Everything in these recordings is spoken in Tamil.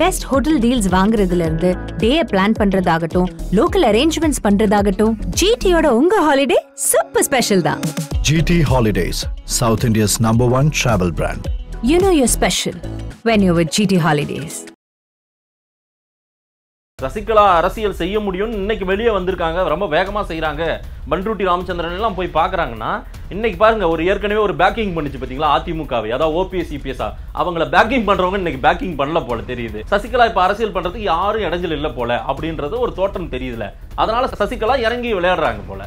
Best hotel deals வாங்குறதுல இருந்து டே பிளான் பண்றதாகட்டும், லோக்கல் அரேஞ்ச்மென்ட்ஸ் பண்றதாகட்டும், GTயோட உங்க ஹாலிடே சூப்பர் ஸ்பெஷல் தான். GT Holidays, South India's #1 travel brand. You know you're special when you're with GT Holidays. Sasikala அரசியல் செய்ய முடியும்னு இன்னைக்கு வெளியே வந்திருக்காங்க. ரொம்ப வேகமா செய்றாங்க. பண்டிருட்டி ராமச்சந்திரன் எல்லாம் போய் பார்க்கறாங்கன்னா இன்னைக்கு பாருங்க, ஒரு ஏற்கனவே ஒரு பேக்கிங் பண்ணிச்சு பாத்தீங்களா அதிமுகவை, அதாவது OPS EPS அவங்கள பேக்கிங் பண்றவங்க இன்னைக்கு பேக்கிங் பண்ணல போல தெரியுது. சசிகலா இப்ப அரசியல் பண்றதுக்கு யாரும் இடைஞ்சல் இல்ல போல அப்படின்றது ஒரு தோற்றம் தெரியுதுல. அதனால சசிகலா இறங்கி விளையாடுறாங்க போல.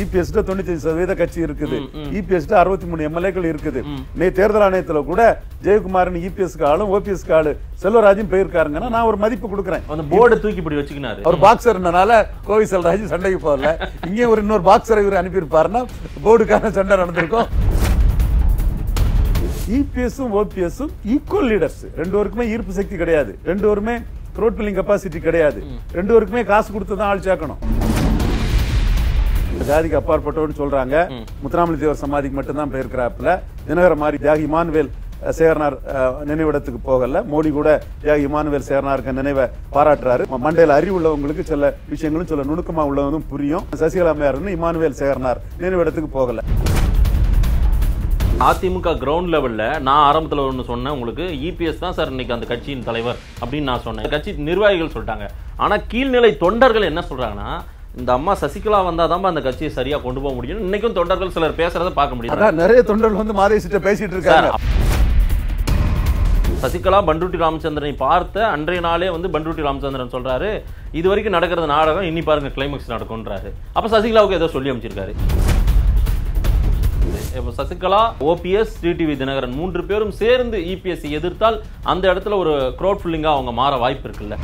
EPS 95% கட்சி இருக்குது, EPS 63 எம்எல்ஏக்கள் இருக்குது. நே தேர்தல் ஆணையத்துல கூட ஜெயக்குமாரன் EPS காலும் OPS காலும் செல்வராஜும் போயிருக்காருங்கன்னா நான் ஒரு மதிப்பு கொடுக்குறேன். அந்த போர்டு தூக்கி இப்படி வச்சுக்கினாரு, அவர் பாக்ஸர்னால கோவி செல்வராஜ் சண்டைக்கு போகல, இங்கே ஒரு இன்னொரு பாக்ஸரை இவர் அனுப்பியிருப்பாருன்னா போர்டுக்கான சண்டை நடந்திருக்கும். EPSம் OPSம் ஈக்குவல் லீடர்ஸ், ரெண்டு பேருக்குமே ஈர்ப்பு சக்தி கிடையாது, ரெண்டு பேருமே ரோட் பில்லிங் கெபாசிட்டி கிடையாது, ரெண்டு பேருக்குமே காசு கொடுத்து தான் ஆள் சேர்க்கணும். ஜாதிக்கு அப்பாற்பட்டோன்னு சொல்றாங்க, முத்துராமலி தேவர் சமாதிக்கு மட்டும்தான் போயிருக்கிறாப்புல, தினகர மாதிரி தியாகி இமானுவேல் சேகரனார் நினைவிடத்துக்கு போகல, மோடி கூட தியாகி இமானுவேல் சேகரனாருக்கு நினைவை பாராட்டுறாரு. மண்டையில் அறிவு உள்ளவங்களுக்கு சில விஷயங்களும் சில நுணுக்கமா உள்ளவனும் புரியும். சசிகலா மேயர்னு இமானுவேல் சேகரனார் நினைவிடத்துக்கு போகல. அதிமுக கிரவுண்ட் லெவல்ல நான் ஆரம்பத்தில் ஒன்று சொன்னேன் உங்களுக்கு, EPS தான் சார் இன்னைக்கு அந்த கட்சியின் தலைவர் அப்படின்னு நான் சொன்னேன். கட்சி நிர்வாகிகள் சொல்லிட்டாங்க. ஆனா கீழ்நிலை தொண்டர்கள் என்ன சொல்றாங்கன்னா, இந்த அம்மா சசிகலா வந்தாதான் அந்த கட்சியை சரியா கொண்டு போக முடியும். இன்னைக்கும் தொண்டர்கள் சிலர் பேசுறத பார்க்க முடியும். நிறைய தொண்டர்கள் வந்து மாதேசிட்ட பேசிட்டு இருக்காங்க. சசிகலா பண்டிருட்டி ராமச்சந்திரனை பார்த்த அன்றைய நாளே வந்து பண்டிருட்டி ராமச்சந்திரன் சொல்றாரு, இது வரைக்கும் நடக்கிறது நாடகம், இனி பாருங்க கிளைமேக்ஸ் நடக்கும்ன்றாரு. அப்ப சசிகலாவுக்கு ஏதோ சொல்லி அமைச்சிருக்காரு. சசிகலா, ஓபிஎஸ், டிடிவி தினகரன் 3 பேரும் சேர்ந்து EPS எதிர்த்தால் அந்த இடத்துல ஒரு கிரவுட் ஃபில்லிங்கா அவங்க மாற வாய்ப்பு இருக்குல்ல.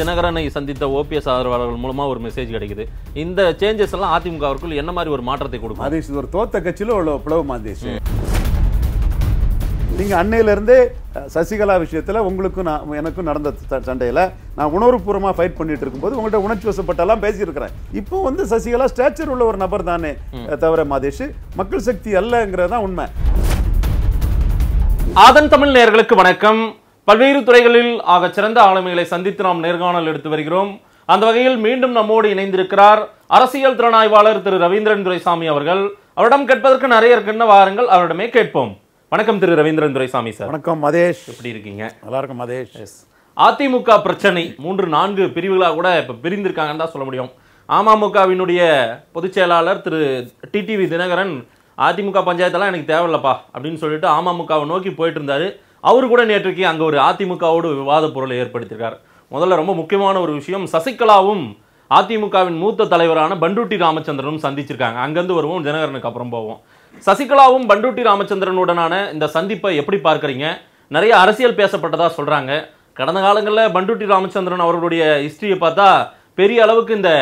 தினகரனை சந்தித்த OPS ஆதரவாளர்கள் மூலமா ஒரு மெசேஜ் கிடைக்குது, இந்த சேஞ்சஸ் எல்லாம் அதிமுகவுக்குள்ள என்ன மாதிரி ஒரு மாற்றத்தை கொடுக்கும். அதே ஒரு தோத்த கட்சியில உள்ள பிளவு மாந்தேஷ், நீங்க அன்னையில இருந்தே சசிகலா விஷயத்துல உங்களுக்கும் எனக்கும் நடந்த சண்டையில நான் உணர்வுபூர்வமா ஃபைட் பண்ணிட்டு இருக்கும்போது உங்கள்கிட்ட உணர்ச்சி வசப்பட்டெல்லாம் பேசியிருக்கிறேன். இப்போ வந்து சசிகலா ஸ்டாச்சர் உள்ள ஒரு நபர் தானே தவிர மாதேஷ் மக்கள் சக்தி அல்லங்கிறதான் உண்மை. ஆதன் தமிழ் நேயர்களுக்கு வணக்கம். பல்வேறு துறைகளில் ஆக சிறந்த ஆளுமைகளை சந்தித்து நாம் நேர்காணல் எடுத்து வருகிறோம். அந்த வகையில் மீண்டும் நம்மோடு இணைந்திருக்கிறார் அரசியல் திறனாய்வாளர் திரு ரவீந்திரன் துரைசாமி அவர்கள். அவரிடம் கேட்பதற்கு நிறைய இருக்குன்னு வாருங்கள், அவரிடமே கேட்போம். வணக்கம் திரு ரவீந்திரன் துரைசாமி சார். வணக்கம் மதேஷ், எப்படி இருக்கீங்க? நல்லா இருக்கும் மதேஷ். எஸ், அதிமுக பிரச்சனை 3-4 பிரிவுகளாக கூட இப்போ பிரிந்திருக்காங்கன்னு தான் சொல்ல முடியும். அமமுகவினுடைய பொதுச் செயலாளர் திரு டிடிவி தினகரன் அதிமுக பஞ்சாயத்தெல்லாம் எனக்கு தேவையில்லப்பா அப்படின்னு சொல்லிட்டு அமமுகவை நோக்கி போயிட்டு இருந்தாரு. அவர் கூட நேற்றுக்கு அங்கே ஒரு அதிமுகவோடு விவாத பொருளை ஏற்படுத்தியிருக்கார். முதல்ல ரொம்ப முக்கியமான ஒரு விஷயம், சசிகலாவும் அதிமுகவின் மூத்த தலைவரான பண்டிருட்டி ராமச்சந்திரனும் சந்திச்சிருக்காங்க. அங்கேருந்து வருவோம், தினகரனுக்கு அப்புறம் போவோம். சசிகலாவும் பண்டிருட்டி ராமச்சந்திரனுடனான இந்த சந்திப்பை எப்படி பார்க்குறீங்க? நிறைய அரசியல் பேசப்பட்டதாக சொல்கிறாங்க. கடந்த காலங்களில் பண்டிருட்டி ராமச்சந்திரன் அவர்களுடைய ஹிஸ்ட்ரியை பார்த்தா பெரிய அளவுக்கு இந்த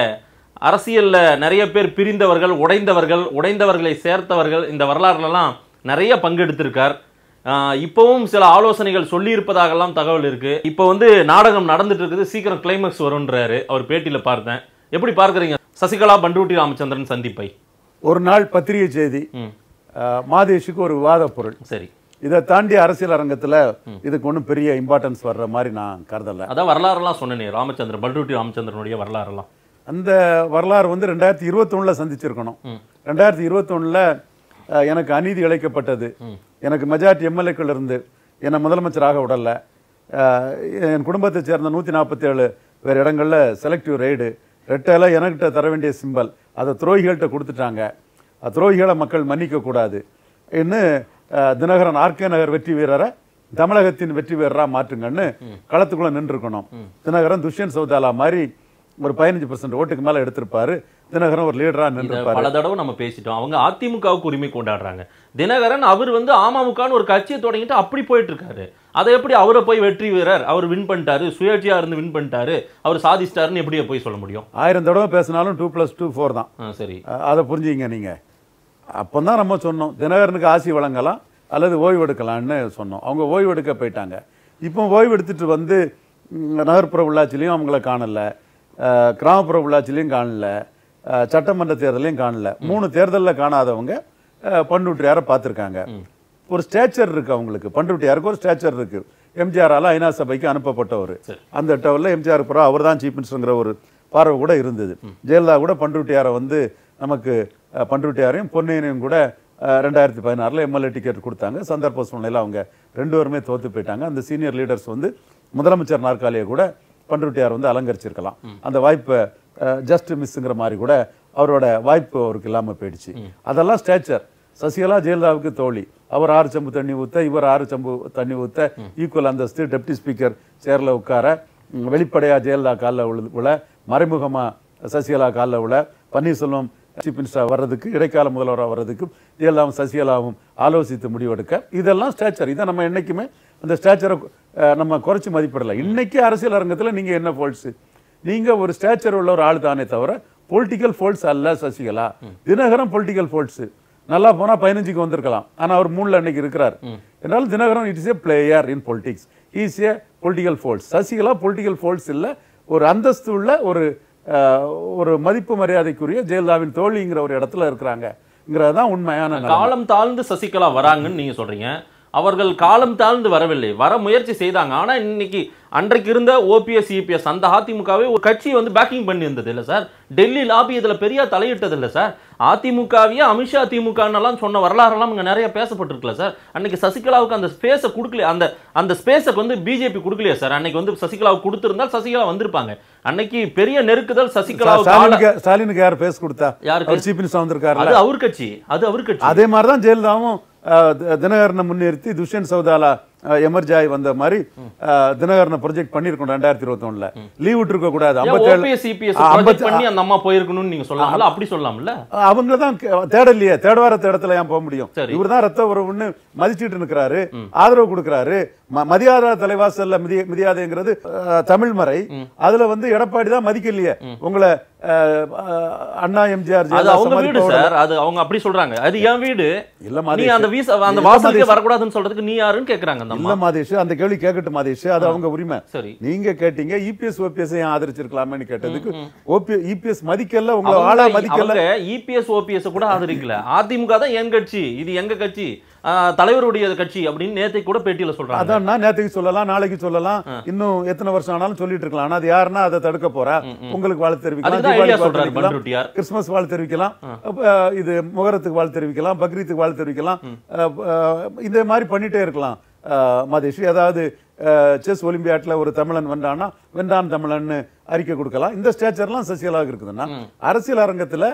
அரசியலில் நிறைய பேர் பிரிந்தவர்கள், உடைந்தவர்கள், உடைந்தவர்களை சேர்த்தவர்கள், இந்த வரலாறுலலாம் நிறைய பங்கெடுத்திருக்கார். இப்பவும் சில ஆலோசனைகள் சொல்லியிருப்பதாகலாம் தகவல் இருக்கு. இப்போ வந்து நாடகம் நடந்துட்டு இருக்குது, சீக்கிரம் கிளைமேக்ஸ் வரும்ன்றாரு அவர் பேட்டியில் பார்த்தேன். எப்படி பார்க்குறீங்க சசிகலா பண்டிருட்டி ராமச்சந்திரன் சந்திப்பை? ஒரு நாள் பத்திரிகை செய்தி, மாதேஷுக்கு ஒரு விவாத பொருள். சரி, இதை தாண்டி அரசியல் அரங்கத்தில் இதுக்கு ஒன்றும் பெரிய இம்பார்ட்டன்ஸ் வர்ற மாதிரி நான் கருதலை. அதான் வரலாறுலாம் சொன்னேன், ராமச்சந்திரன் பண்டிருட்டி ராமச்சந்திரனுடைய வரலாறுலாம். அந்த வரலாறு வந்து 2021 சந்திச்சிருக்கணும். 2021 எனக்கு அநீதி இழைக்கப்பட்டது, எனக்கு மெஜாரிட்டி எம்எல்ஏக்கள் இருந்து என்னை முதலமைச்சராக விடல, என் குடும்பத்தை சேர்ந்த 147 வேறு இடங்களில் செலக்டிவ் ரெய்டு, ரெட்டையில் எனக்கிட்ட தர வேண்டிய சிம்பல் அதை துரோகிகள்கிட்ட கொடுத்துட்டாங்க, துரோகிகளை மக்கள் மன்னிக்கக்கூடாது இன்னும் தினகரன் R.K. நகர் வெற்றி வீரரை தமிழகத்தின் வெற்றி வீரராக மாற்றுங்கன்னு களத்துக்குள்ளே நின்றுருக்கணும். தினகரன் துஷ்யந்த் சௌதாலா மாதிரி ஒரு 15% ஓட்டுக்கு மேலே எடுத்திருப்பாரு, தினகரன் ஒரு லீடரா நின்றுப்பாரு. பல தடவை நம்ம பேசிட்டோம், அவங்க அதிமுகவுக்கு உரிமை கொண்டாடுறாங்க. தினகரன் அவர் வந்து அமமுகன்னு ஒரு கட்சியை தொடங்கிட்டு அப்படி போயிட்டு இருக்காரு. அதை எப்படி அவரை போய் வெற்றி வீரர், அவர் வின் பண்ணிட்டாரு, சுயேட்சையா இருந்து வின் பண்ணிட்டாரு, அவர் சாதிச்சிட்டாருன்னு எப்படியே போய் சொல்ல முடியும்? 1000 தடவை பேசினாலும் 2+2=4 தான். சரி, அதை புரிஞ்சுங்க நீங்க. அப்போதான் நம்ம சொன்னோம் தினகரனுக்கு ஆசி வழங்கலாம் அல்லது ஓய்வு எடுக்கலாம்னு சொன்னோம். அவங்க ஓய்வு எடுக்க போயிட்டாங்க. இப்போ ஓய்வு எடுத்துட்டு வந்து நகர்ப்புற உள்ளாட்சியிலையும் அவங்கள காணல, கிராமப்புற உள்ளாட்சியிலையும் காணல, சட்டமன்ற தேர்தலையும் காணல. 3 தேர்தலில் காணாதவங்க பண்டிருட்டியாரை பார்த்துருக்காங்க. ஒரு ஸ்டாச்சர் இருக்கு அவங்களுக்கு. பண்டிருட்டியாருக்கு ஒரு ஸ்டாச்சர் இருக்கு. எம்ஜிஆரால ஐநா சபைக்கு அனுப்பப்பட்டவர். அந்த டவல்ல எம்ஜிஆர் புறா அவர் தான் சீஃப் மினிஸ்டர்ங்கிற ஒரு பார்வை கூட இருந்தது. ஜெயலலிதா கூட பண்டிருட்டியாரை வந்து நமக்கு பண்டிருட்டியாரையும் பொன்னையனையும் கூட 2016 எம்எல்ஏ டிக்கெட் கொடுத்தாங்க. சந்தர்ப்ப சூழ்நிலையில் அவங்க ரெண்டு பேருமே தோத்து போயிட்டாங்க. அந்த சீனியர் லீடர்ஸ் வந்து முதலமைச்சர் நாற்காலியை கூட பண்டிருட்டியார் வந்து அலங்கரிச்சிருக்கலாம். அந்த வாய்ப்பை ஜஸ்ட் மிஸ்ங்கிற மாதிரி கூட அவரோட வாய்ப்பு அவருக்கு இல்லாமல் போயிடுச்சு. அதெல்லாம் ஸ்டாச்சர். சசிகலா ஜெயலலிதாவுக்கு தோழி. அவர் 6 செம்பு தண்ணி ஊற்ற, இவர் 6 செம்பு தண்ணி ஊற்ற, ஈக்குவல் அந்தஸ்து. டெப்டி ஸ்பீக்கர் சேரில் உட்கார, வெளிப்படையாக ஜெயலலிதா காலில் உள்ள, மறைமுகமாக சசிகலா காலில் உள்ள, பன்னீர்செல்வம் சீஃப் மினிஸ்டராக வர்றதுக்கு, இடைக்கால முதல்வராக வர்றதுக்கு ஜெயலலிதாவும் சசிகலாவும் ஆலோசித்து முடிவெடுக்க, இதெல்லாம் ஸ்டாச்சர். இதை நம்ம என்றைக்குமே அந்த ஸ்டாச்சரை நம்ம குறைச்சி மதிப்பிடலை. இன்றைக்கி அரசியல் அரங்கத்தில் நீங்கள் என்ன ஃபோல்ட்ஸு? நீங்கள் ஒரு ஸ்டாச்சர் உள்ள ஒரு ஆள் தானே தவிர பொலிட்டிக்கல் ஃபோல்ட்ஸ் அல்ல சசிகலா. தினகரன் பொலிட்டிக்கல் ஃபோல்ட்ஸு. நல்லா போனால் 15க்கு வந்திருக்கலாம். ஆனால் அவர் 3ல் அன்னைக்கு இருக்கிறார். என்றாலும் Dinakaran it is a player in politics. Is a political folds. Sasikala political folds இல்லை. ஒரு அந்தஸ்து உள்ள ஒரு மதிப்பு மரியாதைக்குரிய ஜெயலலிதாவின் தோழிங்கிற ஒரு இடத்துல இருக்கிறாங்கிறது தான் உண்மையான. காலம் தாழ்ந்து சசிகலா வராங்கன்னு நீங்கள் சொல்கிறீங்க. அவர்கள் காலம் தாழ்ந்து வரவில்லை, வர முயற்சி செய்தாங்க. ஆனால் இன்னைக்கு அன்றைக்கு இருந்த ஓபிஎஸ் இபிஎஸ் அந்த அதிமுகவே ஒரு கட்சி வந்து பேக்கிங் பண்ணி இருந்தது இல்லை சார். டெல்லி லாபி இதில் பெரியா தலையிட்டது இல்லை சார். அதிமுகவையே அமித்ஷா அதிமுகன்னெல்லாம் சொன்ன வரலாறுலாம் இங்கே நிறைய பேசப்பட்டிருக்கல சார். அன்னைக்கு சசிகலாவுக்கு அந்த ஸ்பேஸை கொடுக்கல. அந்த ஸ்பேஸுக்கு வந்து பிஜேபி கொடுக்கலையே சார். அன்னைக்கு வந்து சசிகலாவுக்கு கொடுத்துருந்தால் சசிகலா வந்திருப்பாங்க. அன்னைக்கு பெரிய நெருக்குதல் சசிகலாவுக்கு. ஸ்டாலினுக்கு யார் பேச கொடுத்தா? யாருக்கு சீஃப் மினிஸ்டர் வந்திருக்காரு? அது அவர் கட்சி, அது அவர் கட்சி. அதே மாதிரி தான் ஜெயலலிதாவும் தினகரனை முன்னிறுத்தி துஷ்யந்த் சௌதாலா எமர்ஜாய் வந்த மாதிரி தினகரனை ப்ரொஜெக்ட் பண்ணிருக்கோம். 2021 லீவ் விட்டுருக்க கூடாது. அவங்க தான் தேடலையே. தேடுவார தேடத்துல ஏன் போக முடியும்? இவர் தான் ரத்த உறவுன்னு மதிச்சுட்டு இருக்கிறாரு, ஆதரவு கொடுக்கிறாரு. மதியாத தலைவாசல்ல மிதியாதுங்கிறது தமிழ் மறை. அதுல வந்து எடப்பாடி தான் மதிக்கலையே உங்களை. அண்ணா எம்ஜிஆர் அவங்க அப்படி சொல்றாங்க. அது என் வீடு இல்ல, அந்த வீசா அந்த வாசலுக்கு வரக்கூடாதுன்னு சொல்றதுக்கு நீ யாருன்னு கேக்குறாங்க. இல்ல மாதேஷ், அந்த கேள்வி கேட்கட்டும் மாதேஷ், அது அவங்க உரிமை. நீங்க கேட்டீங்க இபிஎஸ் ஓபிஎஸ் ஏன் ஆதரிச்சிருக்கலாமேன்னு கேட்டதுக்கு இபிஎஸ் மதிக்கல, உங்களை ஆளா மதிக்கல. இபிஎஸ் ஓபிஎஸ் கூட ஆதரிக்கல. அதிமுக தான் என் கட்சி, இது எங்க கட்சி, தலைவருடைய கட்சி அப்படின்னு நேத்தை கூட பேட்டியில சொல்றாங்க. அதான் நான் நேத்தைக்கு சொல்லலாம், நாளைக்கு சொல்லலாம், இன்னும் எத்தனை வருஷம் ஆனாலும் சொல்லிட்டு இருக்கலாம். ஆனா அது யாருன்னா அதை தடுக்க போறா? உங்களுக்கு வாழ்த்து தெரிவிக்கலாம், கிறிஸ்துமஸ் வாழ்த்து தெரிவிக்கலாம், இது முகரத்துக்கு வாழ்த்து தெரிவிக்கலாம், பக்ரீத்துக்கு வாழ்த்து தெரிவிக்கலாம், இந்த மாதிரி பண்ணிட்டே இருக்கலாம். மாதேஷி, அதாவது செஸ் ஒலிம்பியாட்ல ஒரு தமிழன் வென்றான்னா வென்றான் தமிழன் அறிக்கை கொடுக்கலாம். இந்த ஸ்டேச்சர்லாம் சசிகலாவுக்கு இருக்குதுன்னா அரசியல் அரங்கத்துல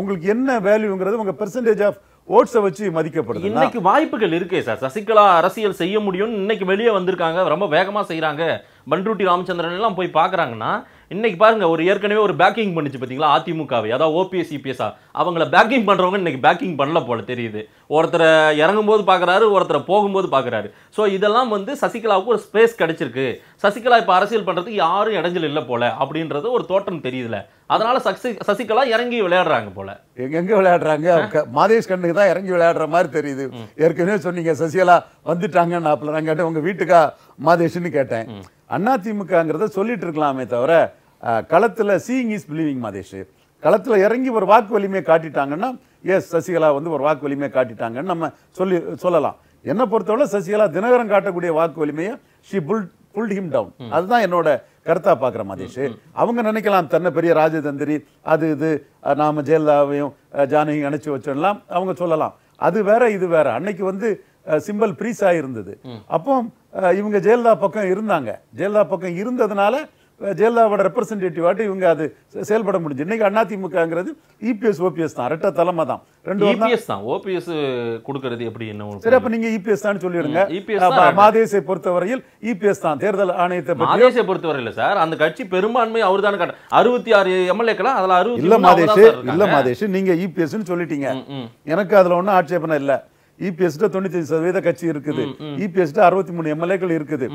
உங்களுக்கு என்ன வேல்யூங்கிறது உங்க பெர்சன்டேஜ் ஆஃப் ஓட்ஸை வச்சு மதிக்கப்படுது. இன்னைக்கு வாய்ப்புகள் இருக்கே சார். சசிகலா அரசியல் செய்ய முடியும்னு இன்னைக்கு வெளியே வந்திருக்காங்க, ரொம்ப வேகமாக செய்கிறாங்க. பண்டிருட்டி ராமச்சந்திரன் எல்லாம் போய் பார்க்குறாங்கன்னா இன்னைக்கு பாருங்க, ஒரு ஏற்கனவே ஒரு பேக்கிங் பண்ணிச்சு பார்த்தீங்களா அதிமுகவை. அதாவது ஓபிஎஸ் இபிஎஸ்ஆ அவங்கள பேக்கிங் பண்ணுறவங்க இன்னைக்கு பேக்கிங் பண்ணல போல தெரியுது. ஒருத்தரை இறங்கும்போது பார்க்குறாரு, ஒருத்தரை போகும்போது பார்க்குறாரு. ஸோ இதெல்லாம் வந்து சசிகலாவுக்கு ஒரு ஸ்பேஸ் கிடைச்சிருக்கு. சசிகலா இப்போ அரசியல் பண்ணுறதுக்கு யாரும் இடைஞ்சல் இல்லை போல அப்படின்றது ஒரு தோற்றம் தெரியுதுல. அதனால சசிகலா இறங்கி விளையாடுறாங்க போல. எங்க விளையாடுறாங்க? மாதேஷ் கண்ணுக்கு தான் இறங்கி விளையாடுற மாதிரி தெரியுது. ஏற்கனவே சொன்னீங்க சசிகலா வந்துட்டாங்க. நான் கேட்டேன் உங்க வீட்டுக்கா மாதேஷ்னு கேட்டேன். அதிமுகங்கிறத சொல்லிட்டு இருக்கலாமே தவிர களத்தில் சீயிங் இஸ் பிலீவிங் மாதேஷ். களத்தில் இறங்கி ஒரு வாக்கு வலிமையை காட்டிட்டாங்கன்னா எஸ் சசிகலா வந்து ஒரு வாக்கு வலிமையை காட்டிட்டாங்கன்னு நம்ம சொல்லலாம். என்னை பொறுத்தவரை சசிகலா தினகரன் காட்டக்கூடிய வாக்கு வலிமையை ஷி புல்ட் ஹிம் டவுன். அதுதான் என்னோட கருத்தா பார்க்குற மாதேஷ். அவங்க நினைக்கலாம் தன்னை பெரிய ராஜதந்திரி, அது இது, நாம ஜெயலலிதாவையும் ஜானகியும் அணைச்சி வச்சோம்லாம் அவங்க சொல்லலாம். அது வேற இது வேற. அன்னைக்கு வந்து சிம்பிள் ப்ரீஸ் ஆகிருந்தது. அப்போ இவங்க ஜெயலலிதா பக்கம் இருந்தாங்க. ஜெயலலிதா பக்கம் இருந்ததுனால ஜெயலலிதாவோட ரெப்ரஸன்டேட்டிவ் ஆட்டு இவங்க அது செயல்பட முடிஞ்சு. இன்னைக்கு அதிமுகங்கிறது இபிஎஸ் ஓபிஎஸ் தான், ரெட்ட தலைமை தான். மாதேசை பொறுத்தவரையில் இபிஎஸ் தான் தேர்தல் ஆணையத்தை பொறுத்தவரையில் சார். அந்த கட்சி பெரும்பான்மை அவர் தான். 66 எம்எல்ஏக்களா? அதுல 60 இல்ல மாதேஷ். இல்ல மாதேஷ், நீங்க இபிஎஸ் சொல்லிட்டீங்க, எனக்கு அதுல ஒன்னும் ஆட்சேபனை இல்லை. EPS 95% கட்சி இருக்குது. EPS 63 எம்எல்ஏக்கள் இருக்குது.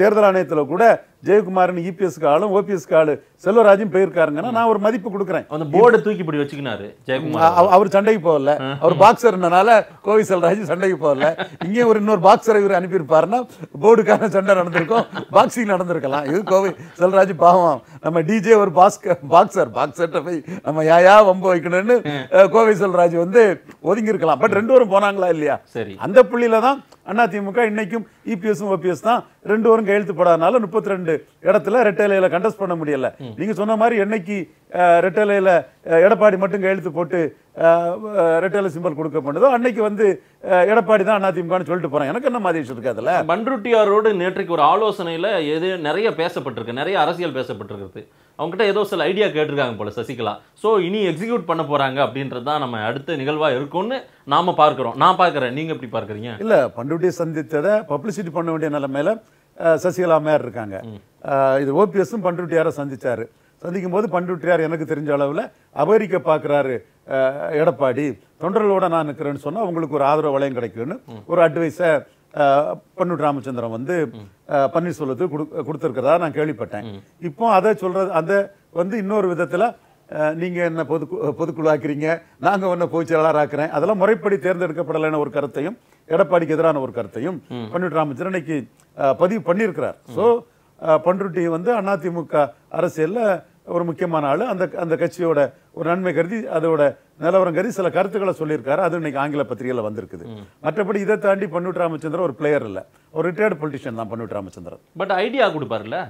தேர்தல் ஆணையத்தில் கூட Jayakumar and EPS card, OPS card, Selvarajin pair card, and now our Madipu Kudukan. On the board, Tukipuchina, Jayakumar, our Sunday Pola, our boxer Nala, Kovi Selraji Sunday Pola, you were no boxer, Anipir Parna, board cannon under another, boxing under Kala, you Kovi Selraji Paham, I'm a DJ or boxer, boxer, I'm a Yaya, Vambo, Kovi Selraji on there, Woding Kala, but Rendur Bonangla, and the Pulilana, Anathimuka, and Nakum, EPS, OPS, Rendur and Gail to Padanala, and put இடத்துல ரெட்டலையில கண்டஸ்ட் பண்ண முடியல நீங்க சொன்ன மாதிரி என்னைக்கு ரெட்டலையில எடப்பாடி மட்டும் கையெழுத்து போட்டு ரெட்டலை சிம்பல் கொடுக்க பண்ணதோ அன்னைக்கு வந்து எடப்பாடி தான் அதிமுகன்னு சொல்லிட்டு போறாங்க எனக்கு என்ன மாதிரி விஷயம் இருக்காதுல பண்ருட்டியாரோடு நேற்றைக்கு ஒரு ஆலோசனையில ஏதோ நிறைய பேசப்பட்டிருக்கு நிறைய அரசியல் பேசப்பட்டிருக்கு அவங்க கிட்ட ஏதோ சில ஐடியா கேட்டிருக்காங்க போல சசிகலா சோ இனி எக்ஸிக்யூட் பண்ண போறாங்க அப்படின்றது தான் நம்ம அடுத்த நிகழ்வா இருக்கும்னு நாம பார்க்கிறோம் நான் பார்க்கறேன் நீங்க எப்படி பார்க்கறீங்க இல்ல பண்ருட்டி சந்தித்தத பப்ளிசிட்டி பண்ண வேண்டிய நிலைமையில Sasikala Mayor இருக்காங்க இது OPS ம் பண்ருட்டியார சந்திச்சாரு சந்திக்கும்போது பண்ருட்டியார் எனக்கு தெரிஞ்ச அளவுல அமெரிக்கா பார்க்கறாரு எடப்பாடி தொண்டர்களோட நான் நிக்கிறேன்னு சொன்னா உங்களுக்கு ஒரு ஆதரவு வளையம் கிடைக்கும்னு ஒரு அட்வைஸ் பண்டிட் ராமச்சந்திரன் வந்து பண்ணி சொல்லுது கொடுத்திருக்கிறதா நான் கேள்விப்பட்டேன் இப்போ அதை சொல்றது அந்த வந்து இன்னொரு விதத்துல நீங்க என்ன பொதுக்குழு ஆக்குறீங்க நாங்க என்ன பொதுச்செயலாளர் ஆக்குறேன் அதெல்லாம் முறைப்படி தேர்ந்தெடுக்கப்படலன ஒரு கருத்தையும் எடப்பாடிக்கு எதிரான ஒரு கருத்தையும் பண்டிட் ராமச்சந்திரனுக்கு பதிவு பண்ணியிருக்கிறார் சோ பண்ருட்டி வந்து அதிமுக அரசியல்ல ஒரு முக்கியமான ஆளு அந்த அந்த கட்சியோட ஒரு நன்மை கருதி அதோட நிலவரம் கருதி சில கருத்துக்களை சொல்லியிருக்காரு அது இன்னைக்கு ஆங்கில பத்திரிகையில வந்திருக்குது மற்றபடி இதை தாண்டி பண்டிட் ராமச்சந்திரன் ஒரு பிளேயர் இல்ல ஒரு ரிட்டையர்ட் பொலிட்டிஷியன் தான் பண்டிட் ராமச்சந்திரன் பட் ஐடியா கொடுப்பாருல்ல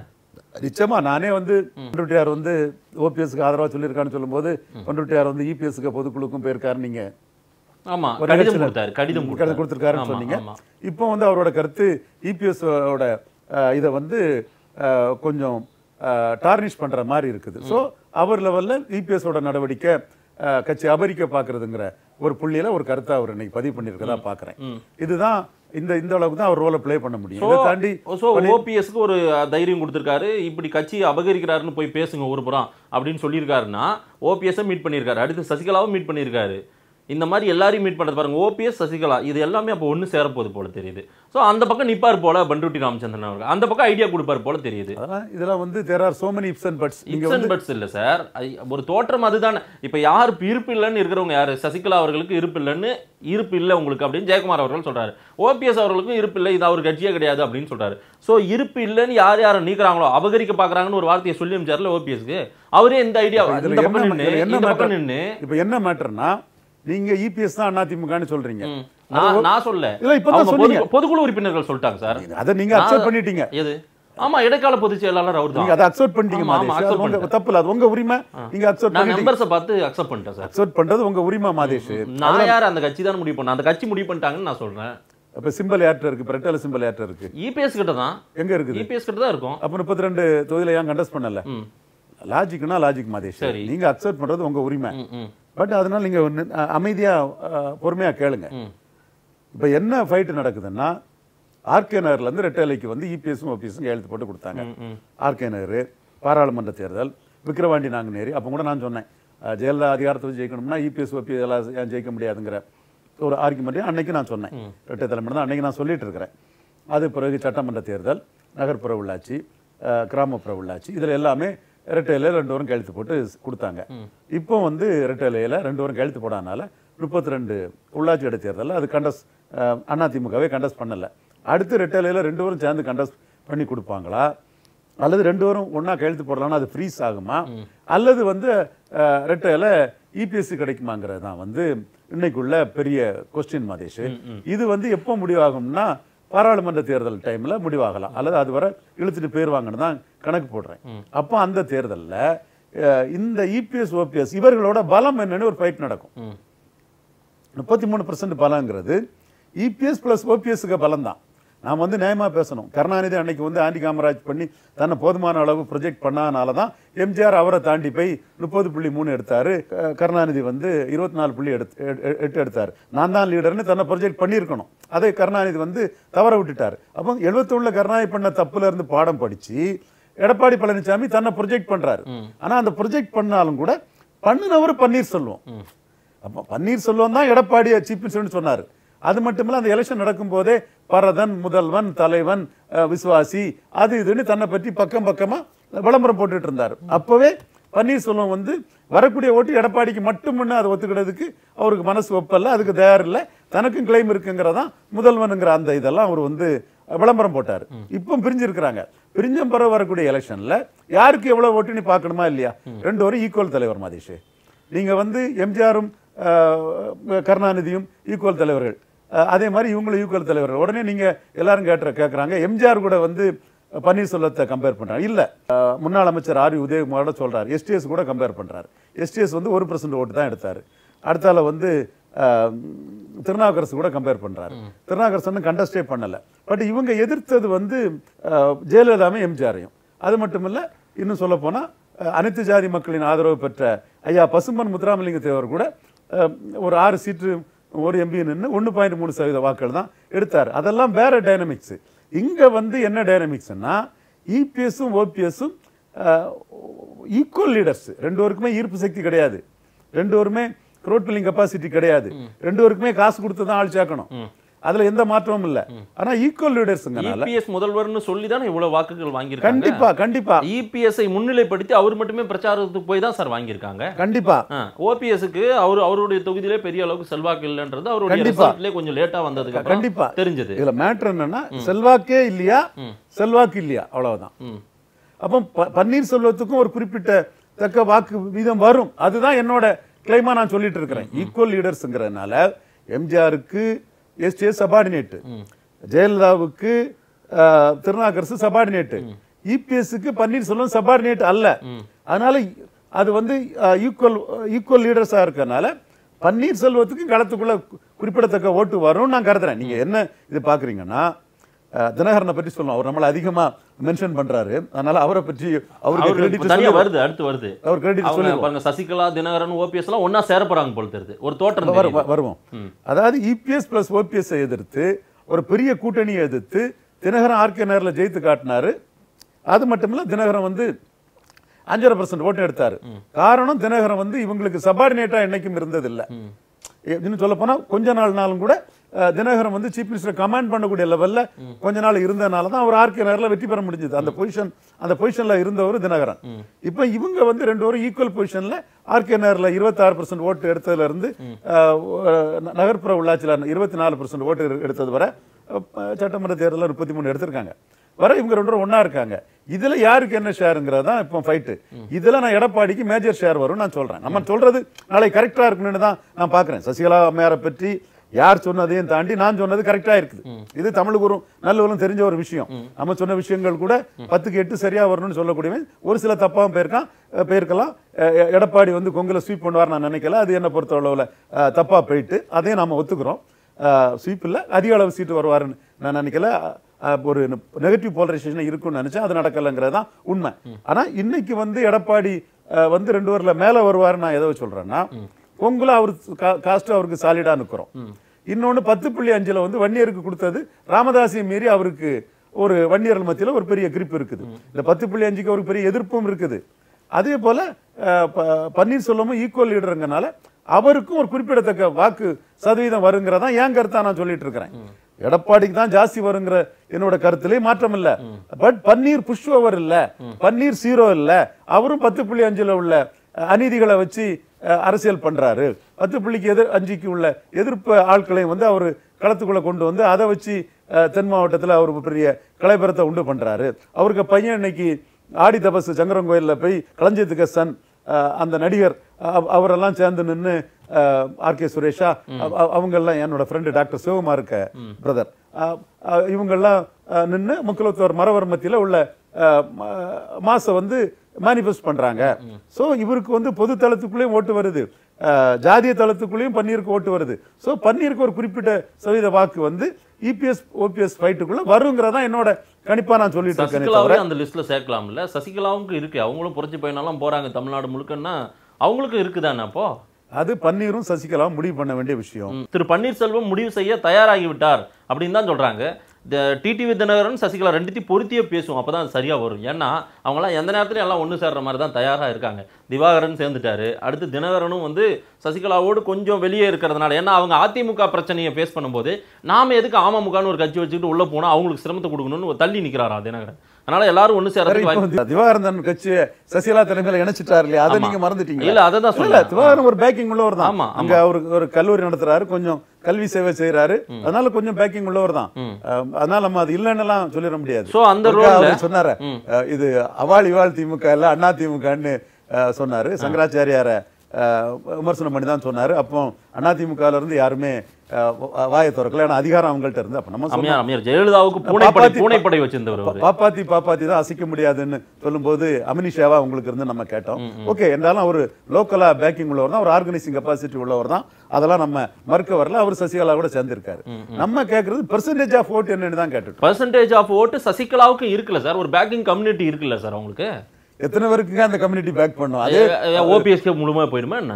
நிச்சயமா நானே வந்து பண்டிட்டியார் வந்து ஓபிஎஸ்க்கு ஆதரவா சொல்லியிருக்கான்னு சொல்லும்போது பண்டிட்டியார் வந்து இபிஎஸ்க்கு பொதுக்குழுக்கும் போயிருக்காரு நீங்க ஆமா கடிதம் கொடுத்தாரு கடிதம் கொடுத்திருக்காருன்னு சொன்னீங்க இப்போ வந்து அவரோட கருத்து இபிஎஸ் ஓட இத வந்து கொஞ்சம் டார்னிஷ் பண்ற மாதிரி இருக்குது சோ அவர் லெவல்ல இபிஎஸ் ஓட நடவடிக்கை கட்சி அபரிக்க பாக்குறதுங்கற ஒரு புள்ளியில ஒரு கருத்து அவர் இன்னைக்கு பதிவு பண்ணிருக்கதா பாக்குறேன் இதுதான் இந்த இந்த அளவுக்கு தான் அவர் ரோல ப்ளே பண்ண முடியும் இத தாண்டி சோ ஓபிஎஸ் க்கு ஒரு தைரியம் கொடுத்திருக்காரு இப்படி கட்சி அபகரிக்கிறாருன்னு போய் பேசுங்க ஒருபுறம் அப்படினு சொல்லிருக்காருனா ஓபிஎஸ் மீட் பண்ணிருக்காரு அடுத்து சசிகலாவும் மீட் பண்ணிருக்காரு இந்த மாதிரி எல்லாரும் மீட் பண்றது பாருங்க ஓபிஎஸ் சசிகலா இது எல்லாமே அப்ப ஒன்னு சேர போது போல தெரியுது சோ அந்த பக்கம் நிப்பார் போல பண்டிட் ராமச்சந்திரன் அவர்கள் அந்த பக்கம் ஐடியா கொடுப்பார் போல தெரியுது இதெல்லாம் வந்து there are so many ifs and buts ifs and buts இல்ல சார் ஒரு தோற்றம் அதுதான் இப்ப யார் இருப்பு இல்லன்னு இருக்குறவங்க யார் சசிகலா அவர்களுக்கு இருப்பு இல்ல உங்களுக்கு அப்படினு ஜெயக்குமார் அவர்கள் சொல்றாரு ஓபிஎஸ் அவர்களுக்கும் இருப்பு இல்ல இது அவர் கட்சியே கிடையாது அப்படினு சொல்றாரு சோ இருப்பு இல்லன்னு யார் யாரை நீக்குறாங்களோ அபகரிக்க பாக்குறாங்கன்னு ஒரு வார்த்தையை சொல்லி அம்ச்சார்ல ஓபிஎஸ்க்கு அவரே இந்த ஐடியா இந்த பக்கம் நின்னு இந்த பக்கம் நின்னு இப்ப என்ன மேட்டர்னா நீங்க இபிஎஸ் தான் அதிமுகன்னு சொல்றீங்க நான் சொல்ல இல்ல இப்பதான் சொன்னீங்க பொதுக்குழு உறுப்பினர்கள் சொல்லிட்டாங்க சார் அத நீங்க அக்செப்ட் பண்ணிட்டீங்க எது ஆமா இடைக்கால பொதுச் செயலாளர் அவர்தான் நீங்க அத அக்செப்ட் பண்ணிட்டீங்க மாதேஷ் உங்க தப்பு இல்ல அது உங்க உரிமை நீங்க அக்செப்ட் பண்ணிட்டீங்க நான் நம்பர்ஸ் பார்த்து அக்செப்ட் பண்ணிட்டேன் சார் அக்செப்ட் பண்றது உங்க உரிமை மாதேஷ் நான் யார் அந்த கட்சி தான் முடிவு பண்ண அந்த கட்சி முடிவு பண்ணிட்டாங்கன்னு நான் சொல்றேன் அப்ப சிம்பல் ஏற்ற இருக்கு பிரட்டல சிம்பல் ஏற்ற இருக்கு இபிஎஸ் கிட்ட தான் எங்க இருக்குது இபிஎஸ் கிட்ட தான் இருக்கும் அப்ப 32 தொகுதியில ஏன் கண்டஸ்ட் பண்ணல லாஜிக்னா லாஜிக் மாதேஷ் நீங்க அக்செப்ட் பண்றது உங்க உரிமை பட் அதனால நீங்க அமைதியா பொறுமையா கேளுங்க இப்போ என்ன ஃபைட் நடக்குதுன்னா ஆர்கே நகர்ல இருந்து ரெட்டலைக்கு வந்து இபிஎஸும் ஓபிஎஸும் கையெழுத்து போட்டு கொடுத்தாங்க ஆர்கே நகர் பாராளுமன்ற தேர்தல் விக்கிரவாண்டி நாங்குநேரி அப்போ கூட நான் சொன்னேன் ஜெயலலிதா அதிகாரத்தில் ஜெயிக்கணும்னா இபிஎஸ் ஓபிஎஸ் எல்லாம் ஜெயிக்க முடியாதுங்கிற ஒரு ஆர்குமெண்ட் அன்னைக்கு நான் சொன்னேன் ரெட்டை தலைமை தான் அன்னைக்கு நான் சொல்லிட்டு இருக்கிறேன் அது பிறகு சட்டமன்ற தேர்தல் நகர்ப்புற உள்ளாட்சி கிராமப்புற உள்ளாட்சி இதில் எல்லாமே ரெட்டையில ரெண்டு வரும் கழுத்து போட்டு கொடுத்தாங்க இப்போ வந்து ரெட்டையில ரெண்டு வரும் கழுத்து போடாதனால 32 உள்ளாட்சி இடைத்தேர்தலில் அது கண்டஸ்ட் அதிமுகவே கண்டஸ்ட் பண்ணல அடுத்து ரெட்டையில ரெண்டு வரும் சேர்ந்து கண்டஸ்ட் பண்ணி கொடுப்பாங்களா அல்லது ரெண்டு வரும் ஒன்னா கழுத்து போடலாம்னா அது ஃப்ரீஸ் ஆகுமா அல்லது வந்து ரெட்டையில இபிஎஸ்சி கிடைக்குமாங்கிறது தான் வந்து இன்னைக்குள்ள பெரிய கொஸ்டின் மாதேஷ் இது வந்து எப்போ முடிவாகும்னா பாராளுமன்ற தேர்தல் டைம்ல முடிவாகலாம் அல்லது அது வரை இழுத்துட்டு போயிருவாங்கன்னு தான் கணக்கு போடுறேன் அப்போ அந்த தேர்தலில் இந்த இபிஎஸ் ஓபிஎஸ் இவர்களோட பலம் என்னன்னு ஒரு ஃபைட் நடக்கும் 33% பலங்கிறது இபிஎஸ் பிளஸ் ஓபிஎஸ்க்கு பலம் தான் நாம் வந்து நியாயமா பேசணும் கருணாநிதி அன்னைக்கு வந்து ஆண்டி காமராஜ் பண்ணி தன்னை போதுமான அளவு ப்ரொஜெக்ட் பண்ணாதனால தான் எம்ஜிஆர் அவரை தாண்டி போய் 30.3 எடுத்தாரு கருணாநிதி வந்து 24.8 எடுத்தாரு நான் தான் லீடர்னு தன்னை ப்ரொஜெக்ட் பண்ணியிருக்கணும் அதை கருணாநிதி வந்து தவற விட்டுட்டாரு அப்போ 71 கருணாநிதி பண்ண தப்புல இருந்து பாடம் படிச்சு எடப்பாடி பழனிசாமி தன்னை ப்ரொஜெக்ட் பண்றாரு ஆனா அந்த ப்ரொஜெக்ட் பண்ணாலும் கூட பண்ணினவர் பன்னீர்செல்வம் அப்போ பன்னீர்செல்வம் தான் எடப்பாடியை சீஃப் மினிஸ்டர்னு சொன்னாரு அது மட்டுமல்ல அந்த எலெக்ஷன் நடக்கும் போதே பரதன் முதல்வன் தலைவன் விசுவாசி அது இதுன்னு தன்னை பற்றி பக்கம் பக்கமா விளம்பரம் போட்டுட்டு இருந்தார். அப்பவே பன்னீர்செல்வம் வந்து வரக்கூடிய ஓட்டு எடப்பாடிக்கு மட்டும்னு அதை ஒத்துக்கிறதுக்கு அவருக்கு மனசு ஒப்பல்ல, அதுக்கு தயாரில்லை, தனக்கும் கிளைம் இருக்குங்கிறதான் முதல்வனுங்கிற அந்த இதெல்லாம் அவர் வந்து விளம்பரம் போட்டார். இப்போ பிரிஞ்சிருக்கிறாங்க. பிரிஞ்சம் பிறகு வரக்கூடிய எலெக்ஷன்ல யாருக்கு எவ்வளவு ஓட்டுன்னு பார்க்கணுமா இல்லையா? ரெண்டு ஒரு ஈக்குவல் தலைவர் மாதேஷ். நீங்க வந்து எம்ஜிஆரும் கருணாநிதியும் ஈக்குவல் தலைவர்கள், அதே மாதிரி இவங்களும் ஈக்குவல் தலைவர்கள். உடனே நீங்க எல்லாரும் கேட்கறாங்க எம்ஜிஆர் கூட வந்து பன்னீர்செல்வத்தை கம்பேர் பண்றாங்க. இல்ல, முன்னாள் அமைச்சர் ஆர்.வி. உதயகுமாரோட சொல்றாரு. எஸ்டிஎஸ் கூட கம்பேர் பண்றாரு. எஸ்டிஎஸ் வந்து 1% ஓட்டு தான் எடுத்தாரு. அடுத்தால வந்து திருநாவுக்கரசு கூட கம்பேர் பண்றாரு. திருநாவுக்கரசு கண்டஸ்டே பண்ணல. பட் இவங்க எதிர்த்தது வந்து ஜெயலலிதாவும் எம்ஜிஆரையும். அது மட்டும் இல்ல, இன்னும் சொல்ல போனா அனைத்து ஜாதி மக்களின் ஆதரவு பெற்ற ஐயா பசும்பன் முத்துராமலிங்க தேவர் கூட ஒரு 6 சீட்டு ஒரு எம்பி நின்று 1.3% வாக்கள் தான் எடுத்தார். அதெல்லாம் வேற டைனமிக்ஸ். இங்க வந்து என்ன டைனமிக்ஸ்னா இபிஎஸும் ஓபிஎஸும் ஈக்குவல் லீடர்ஸ். ரெண்டு பேருக்குமே ஈர்ப்பு சக்தி கிடையாது, ரெண்டு பேருமே க்ரோட் பில்லிங் கெபாசிட்டி கிடையாது, ரெண்டு பேருக்குமே காசு கொடுத்து தான் ஆள் சேர்க்கணும், அதுல எந்த மாற்றமும் இல்ல. ஆனா ஈக்குவல் லீடர்ஸ்ங்கனால இபிஎஸ் முதல்வர்னு சொல்லி தான் இவ்வளவு வாக்குகள் வாங்கியிருக்காங்க. கண்டிப்பா கண்டிப்பா இபிஎஸ் ஐ முன்னிலைப்படுத்தி அவர் மட்டுமே பிரச்சாரத்துக்கு போய் தான் சார் வாங்கியிருக்காங்க. கண்டிப்பா ஓபிஎஸ்க்கு அவருடைய தொகுதியிலே பெரிய அளவுக்கு செல்வாக்கு இல்லைன்றது அவருடைய ரிசல்ட்லயே கொஞ்சம் லேட்டா வந்ததுக்கு அப்புறம் கண்டிப்பா தெரிஞ்சது. இதுல மேட்டர் என்னன்னா செல்வாக்கே இல்லையா, செல்வாக்கு இல்லையா, அவ்வளவுதான். அப்ப பன்னீர்செல்வத்துக்கும் ஒரு குறிப்பிட்ட தக்க வாக்கு வீதம் வரும். அதுதான் என்னோட கிளைமா நான் சொல்லிட்டு இருக்கிறேன். ஈக்குவல் லீடர்ஸ்ங்கறதுனால எம்ஜிஆருக்கு எஸ்டிஎஸ் சபார்டினேட்டு, ஜெயலலிதாவுக்கு திருநாவுக்கரசு சபார்டினேட்டு, இபிஎஸ்க்கு பன்னீர்செல்வம் சபார்டினேட் அல்ல. அதனால அது வந்து ஈக்குவல் லீடர்ஸாக இருக்கனால பன்னீர்செல்வத்துக்கும் களத்துக்குள்ள குறிப்பிடத்தக்க ஓட்டு வரும்னு நான் கருதுறேன். நீங்கள் என்ன இது பார்க்குறீங்கன்னா தினகரனை பற்றி சொல்லணும். அவர் நம்மளை அதிகமாக மென்ஷன் பண்றாரு. அதனால அவரை பற்றி வருது. சசிகலா, தினகரன், ஓபிஎஸ் எல்லாம் ஒன்னா சேர போறாங்க போல தெரியுது. ஒரு தோற்றம் வருவோம். அதாவது இபிஎஸ் பிளஸ் ஓபிஎஸ் எதிர்த்து ஒரு பெரிய கூட்டணியை எதிர்த்து தினகரன் ஆர்.கே. நகர்ல ஜெயித்து காட்டினாரு. அது மட்டும் இல்ல, தினகரன் வந்து 5.5% ஓட்டு எடுத்தாரு. காரணம் தினகரன் வந்து இவங்களுக்கு சபார்டினேட்டா என்னைக்கும் இருந்தது இல்லை. இன்னும் சொல்ல போனா கொஞ்ச நாள்னாலும் கூட தினகரன் வந்து சீஃப் மினிஸ்டர் கமாண்ட் பண்ணக்கூடிய லெவலில் கொஞ்ச நாள் இருந்ததுனால தான் அவர் ஆர்.கே. நகரில் வெற்றி பெற முடிஞ்சது. அந்த பொசிஷன்ல இருந்தவர் தினகரன். இப்போ இவங்க வந்து ரெண்டு பேரும் ஈக்குவல் பொசிஷன்ல ஆர்.கே. நகரில் 26% ஓட்டு எடுத்ததுல இருந்து நகர்ப்புற உள்ளாட்சியில் 24% ஓட்டு எடுத்தது வர சட்டமன்ற தேர்தலில் 33 எடுத்திருக்காங்க. வர இவங்க ரெண்டு பேரும் ஒன்னா இருக்காங்க. இதுல யாருக்கு என்ன ஷேருங்கிறதான் இப்போ ஃபைட்டு. இதுல நான் எடப்பாடிக்கு மேஜர் ஷேர் வரும் நான் சொல்றேன். நம்ம சொல்றது நாளை கரெக்டா இருக்கணும்னு தான் நான் பாக்குறேன். சசிகலா அம்மையாரை பற்றி யார் சொன்னதையும் தாண்டி நான் சொன்னது கரெக்டா இருக்குது. இது தமிழுக்கும் நல்லவரும் தெரிஞ்ச ஒரு விஷயம். நம்ம சொன்ன விஷயங்கள் கூட 10க்கு 8 சரியா வரணும்னு சொல்லக்கூடியவன் ஒரு சில தப்பாவும் போயிருக்கலாம். எடப்பாடி வந்து கொங்குல ஸ்வீப் பண்ணுவார் நான் நினைக்கல. அது என்ன பொறுத்த அளவுல தப்பா போயிட்டு அதையும் நாம ஒத்துக்கிறோம். ஸ்வீப் இல்ல, அதிக அளவு சீட்டு வருவாருன்னு நான் நினைக்கல. ஒரு நெகட்டிவ் போலரைசேஷன் இருக்குன்னு நினைச்சா அது நடக்கலங்கிறது தான் உண்மை. ஆனா இன்னைக்கு வந்து எடப்பாடி வந்து 2 பேர்ல மேல வருவாருன்னு நான் எதோ சொல்றேன்னா கொங்குல அவரு காஸ்ட் அவருக்கு சாலிடா நிற்கிறோம். இன்னொன்று 10.5ல வந்து வன்னியருக்கு கொடுத்தது ராமதாசியை மீறி அவருக்கு ஒரு வன்னியர்கள் மத்தியில் ஒரு பெரிய கிரிப்பு இருக்குது. இந்த 10.5க்கு அவருக்கு பெரிய எதிர்ப்பும் இருக்குது. அதே போல பன்னீர்செல்வமும் ஈக்குவல் லீடருங்கனால அவருக்கும் ஒரு குறிப்பிடத்தக்க வாக்கு சதவீதம் வருங்கிறதான் ஏன் கருத்தா நான் சொல்லிட்டு இருக்கிறேன். எடப்பாடிக்கு தான் ஜாஸ்தி வருங்கிற என்னோட கருத்திலே மாற்றம் இல்ல. பட் பன்னீர் புஷ் ஓவர் இல்ல, பன்னீர் சீரோ இல்ல. அவரும் 10.5ல உள்ள அநீதிகளை வச்சு அரசியல் பண்றாரு. 10.5க்கு உள்ள எதிர்ப்பு ஆட்களை வந்து அவர் களத்துக்குள்ள கொண்டு வந்து அதை வச்சு தென் மாவட்டத்தில் அவர் பெரிய கலைபரத்தை உண்டு பண்றாரு. அவருக்கு பையன் இன்னைக்கு ஆடி தபசு சங்கரன் கோயில்ல போய் களஞ்சியத்துக்கு சன் அந்த நடிகர் அவரெல்லாம் சேர்ந்து நின்று ஆர்.கே. சுரேஷா அவங்கெல்லாம் என்னோட ஃப்ரெண்டு டாக்டர் சிவகுமார் இருக்க பிரதர் இவங்கெல்லாம் நின்று முக்கியத்துவர் மரவர் மத்தியில் உள்ள மாச வந்து மேனிஃபெஸ்ட் பண்றாங்க. சோ இவருக்கு வந்து பொது தளத்துக்குள்ளேயும் ஓட்டு வருது, ஜாதிய தளத்துக்குள்ளேயும் பன்னீருக்கு ஓட்டு வருது. சோ பன்னீருக்கு ஒரு குறிப்பிட்ட சதவீத வாக்கு வந்து இபிஎஸ் ஓபிஎஸ் ஃபைட்டுக்குள்ள வருங்கிறதா என்னோட கணிப்பா நான் சொல்லிட்டு இருக்கேன். அந்த லிஸ்ட்ல சேர்க்கலாம்ல சசிகலாவுக்கு இருக்கு. அவங்களும் புரட்சி பயணம்லாம் போறாங்க தமிழ்நாடு முழுக்கன்னா அவங்களுக்கும் இருக்குதானே. அப்போ அது பன்னீரும் சசிகலாவும் முடிவு பண்ண வேண்டிய விஷயம். திரு பன்னீர்செல்வம் முடிவு செய்ய தயாராகிவிட்டார் அப்படின்னு தான் சொல்றாங்க. The TTV Dhinakaran Sasikala Rendithu Poruthiya Pesum appo சரியா வரும். ஏன்னா அவங்கள எந்த நேரத்துல எல்லாம் ஒன்னு சேர்ற மாதிரி தான் தயாரா இருக்காங்க. திவாகரன் சேர்ந்துட்டாரு. அடுத்து தினகரனும் வந்து சசிகலாவோடு கொஞ்சம் வெளியே இருக்கிறதுனால ஏன்னா அவங்க ஆதிமுக பிரச்சனையை ஃபேஸ் பண்ணும்போது நாம எதுக்கு ஆமமுகான்னு ஒரு கட்சி வச்சிட்டு உள்ள போனா அவங்களுக்கு சிரமத்தை கொடுக்கணும்னு தள்ளி நிக்கறாரா தினகரன். அதனால எல்லாரும் ஒன்னு சேர்றதுக்கு வாய்ப்பு. திவாகரன் கட்சி சசிகலா தரங்கல இணைச்சிட்டார் இல்ல அத நீங்க மறந்துட்டீங்க. இல்ல அத தான் சொல்றேன். திவாகரன் ஒரு பேக்கிங் உள்ளவர் தான். அங்க ஒரு கல்லூரி நடத்துறாரு கொஞ்சம் கல்வி சேவை செய்றாரு. அதனால கொஞ்சம் பேக்கிங் உள்ளவர் தான். அதனால நம்ம அது இல்லன்னலாம் சொல்லிர முடியாது. சோ அந்த ரோல்ல சொன்னாரு இது அவாள் இவாள் திமுக இல்ல அண்ணா திமுகன்னு சொன்னாரு. சங்கராச்சாரியாரை விமர்சனம் பண்ணி தான் சொன்னாரு. அப்போ அண்ணா திமுகல இருந்து யாருமே வாயை திறக்கல. ஏன்னா அதிகாரம் அவங்கள்ட்ட இருந்து அப்ப நம்ம சொன்னோம் ஜெயலலிதாவுக்கு பூனைப்படை வச்சிருந்தவர் பாப்பாத்தி பாப்பாத்தி தான் அசைக்க முடியாதுன்னு சொல்லும்போது அமினிஷாவா உங்களுக்கு இருந்து நம்ம கேட்டோம். ஓகே என்றாலும் அவர் லோக்கலா பேக்கிங் உள்ளவர் தான், ஒரு ஆர்கனைசிங் கெபாசிட்டி உள்ளவர் தான். அதெல்லாம் நம்ம மறுக்க வரல. அவர் சசிகலா கூட சேர்ந்திருக்காரு. நம்ம கேட்கறது பெர்சன்டேஜ் ஆஃப் ஓட் என்னன்னு தான் கேட்டோம். பெர்சன்டேஜ் ஆஃப் ஓட் சசிகலாவுக்கு இருக்குல்ல சார், ஒரு பேக்கிங் கம்யூனிட்டி இருக்குல்ல சார் அவங்களுக்கு. எத்தனை பேருக்கு அந்த கம்யூனிட்டி பேக் பண்ணோம் அது OPS க்கு மூலமா போயிடுமா என்ன?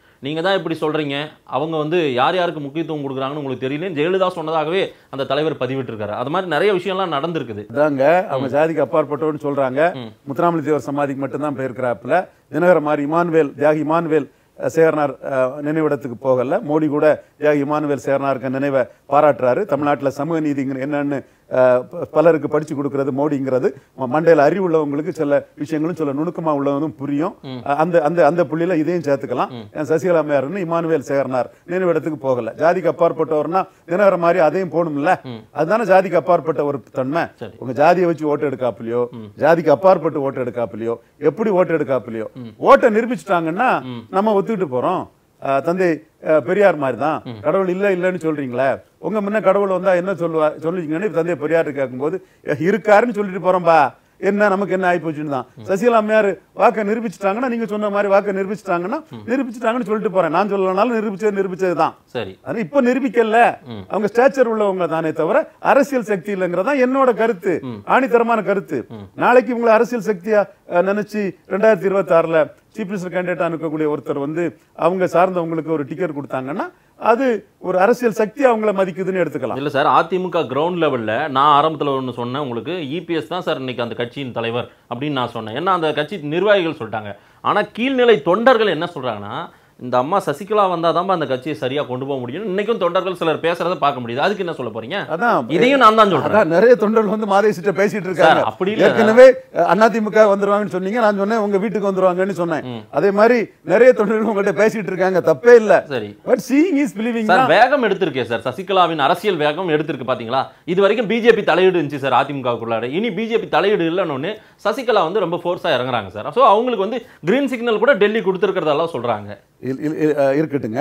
நீங்கள் தான் இப்படி சொல்கிறீங்க, அவங்க வந்து யார் யாருக்கு முக்கியத்துவம் கொடுக்குறாங்கன்னு உங்களுக்கு தெரியலேன்னு ஜெயலலிதா சொன்னதாகவே அந்த தலைவர் பதிவிட்டிருக்காரு. அது மாதிரி நிறைய விஷயம்லாம் நடந்திருக்குது. அதாங்க அவங்க ஜாதிக்கு அப்பாற்பட்டோன்னு சொல்கிறாங்க. முத்துராமலிங்க தேவர் சமாதிக்கு மட்டும்தான் போயிருக்கிறாப்புல. தினகரன் மாதிரி இமானுவேல் தியாகி இமானுவேல் சேகர்னார் நினைவிடத்துக்கு போகல. மோடி கூட தியாகி இமானுவேல் சேகர்னாருக்கு நினைவை பாராட்டுறாரு. தமிழ்நாட்டில் சமூக நீதிங்கிற என்னன்னு பலருக்கு படிச்சு கொடுக்கறது மோடிங்கிறது. மண்டையில் அறிவு உள்ளவங்களுக்கு சில விஷயங்களும் சில நுணுக்கமா உள்ளவனும் புரியும். அந்த அந்த அந்த புள்ளியில இதையும் சேர்த்துக்கலாம். சசிகலா மேயர்னு இமானுவேல் சேகர்னார் நினைவிடத்துக்கு போகல. ஜாதிக்கு அப்பாற்பட்டவர்னா தினகர மாதிரி அதையும் போகணும்ல. அதுதானே ஜாதிக்கு அப்பாற்பட்ட ஒரு தன்மை. உங்க ஜாதியை வச்சு ஓட்டு எடுக்காப்பிலையோ ஜாதிக்கு அப்பாற்பட்டு ஓட்டு எடுக்காப்பிலையோ எப்படி ஓட்டு எடுக்காப்பிலையோ ஓட்டை நிரூபிச்சுட்டாங்கன்னா நம்ம ஒத்துக்கிட்டு போறோம். தந்தை பெரியார் மாதிரி தான் கடவுள் இல்லை இல்லைன்னு சொல்றீங்களே, உங்க முன்ன கடவுள் வந்தா என்ன சொல்லுவீங்கன்னு தந்தை பெரியார் கேட்கும்போது இருக்காருன்னு சொல்லிட்டு போறோம்பா, என்ன நமக்கு என்ன ஆயிப்போச்சுன்னு தான். சசிகலா அம்மையார் வாக்கை நிரூபிச்சுட்டாங்கன்னா நீங்க சொன்ன மாதிரி வாக்கை நிரூபிச்சுட்டாங்கன்னா நிரூபிச்சுட்டாங்கன்னு சொல்லிட்டு போறேன். நான் சொல்லனாலும் நிரூபிச்சது தான். சரி, அது இப்ப நிரூபிக்கல. அவங்க ஸ்டேச்சர் உள்ளவங்க தானே தவிர அரசியல் சக்தி இல்லைங்கிறதா என்னோட கருத்து, ஆணித்தரமான கருத்து. நாளைக்கு உங்களை அரசியல் சக்தியா நினைச்சு 2026 சீஃப் மினிஸ்டர் கேண்டிடேட்டா இருக்கக்கூடிய ஒருத்தர் வந்து அவங்க சார்ந்தவங்களுக்கு ஒரு டிக்கெட் கொடுத்தாங்கன்னா அது ஒரு அரசியல் சக்தி அவங்கள மதிக்குதுன்னு எடுத்துக்கலாம். இல்லை சார், அதிமுக கிரவுண்ட் லெவலில் நான் ஆரம்பத்தில் ஒன்று சொன்னேன் உங்களுக்கு, EPS தான் சார் இன்னைக்கு அந்த கட்சியின் தலைவர் அப்படின்னு நான் சொன்னேன். ஏன்னா அந்த கட்சி நிர்வாகிகள் சொல்லிட்டாங்க. ஆனால் கீழ்நிலை தொண்டர்கள் என்ன சொல்கிறாங்கன்னா, இந்த அம்மா சசிகலா வந்தால் தான் அந்த கட்சியை சரியாக கொண்டு போக முடியும். இன்றைக்கும் தொண்டர்கள் சிலர் பேசுகிறத பார்க்க முடியுது. அதுக்கு என்ன சொல்ல போகிறீங்க? அதான் இதையும் நான் தான் சொல்கிறேன். நிறைய தொண்டர்கள் வந்து மாதேசிட்ட பேசிகிட்டு இருக்காங்க. அப்படி ஏற்கனவே அதிமுக வந்துடுவாங்கன்னு சொன்னீங்க. நான் சொன்னேன் உங்கள் வீட்டுக்கு வந்துடுவாங்கன்னு சொன்னேன். அதே மாதிரி நிறைய தொண்டர்கள் உங்கள்கிட்ட பேசிகிட்டு இருக்காங்க. தப்பே இல்லை. சரி, but seeing is believing. Sir வேகம் எடுத்திருக்கே சார், சசிகலாவின் அரசியல் வேகம் எடுத்திருக்கு பார்த்தீங்களா? இது வரைக்கும் பிஜேபி தலையீடு இருந்துச்சு சார் அதிமுகவுக்குள்ளார. இனி பிஜேபி தலையீடு இல்லைன்னு சசிகலா வந்து ரொம்ப ஃபோர்ஸாக இறங்குறாங்க சார். ஸோ அவங்களுக்கு வந்து கிரீன் சிக்னல் கூட டெல்லி கொடுத்துருக்கிறதெல்லாம் சொல்கிறாங்க. இருக்கட்டுங்க,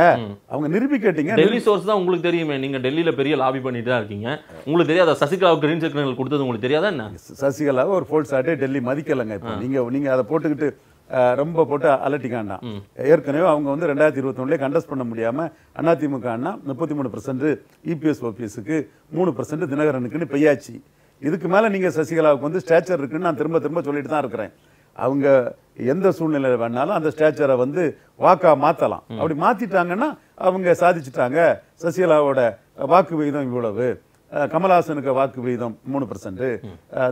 அவங்க நிரூபிக்கட்டீங்க. டெல்லி சோர்ஸ் தான் உங்களுக்கு தெரியுமே. நீங்க டெல்லியில பெரிய லாபி பண்ணிட்டு தான் இருக்கீங்க. உங்களுக்கு தெரியாத சசிகலாவுக்கு கிரீன் சிக்னல் கொடுத்தது உங்களுக்கு தெரியாதா என்ன? சசிகலாவை ஒரு ஃபோல்ஸ் ஆட்டே டெல்லி மதிக்கலைங்க. இப்போ நீங்க நீங்க அதை போட்டுக்கிட்டு ரொம்ப போட்டு அலட்டிக்காண்டா. ஏற்கனவே அவங்க வந்து 2021 கண்டஸ்ட் பண்ண முடியாம அதிமுகன்னா 33% EPS OPSக்கு 3% தினகரனுக்குன்னு பெய்யாச்சு. இதுக்கு மேல நீங்க சசிகலாவுக்கு வந்து ஸ்டேச்சர் இருக்குன்னு நான் திரும்ப திரும்ப சொல்லிட்டு தான் இருக்கிறேன். அவங்க எந்த சூழ்நிலை வேணாலும் அந்த ஸ்டேச்சரை வந்து வாக்கா மாற்றலாம். அப்படி மாற்றிட்டாங்கன்னா அவங்க சாதிச்சுட்டாங்க. சசிகலாவோட வாக்கு விகிதம் இவ்வளவு, கமல்ஹாசனுக்கு வாக்கு விகிதம் 3%,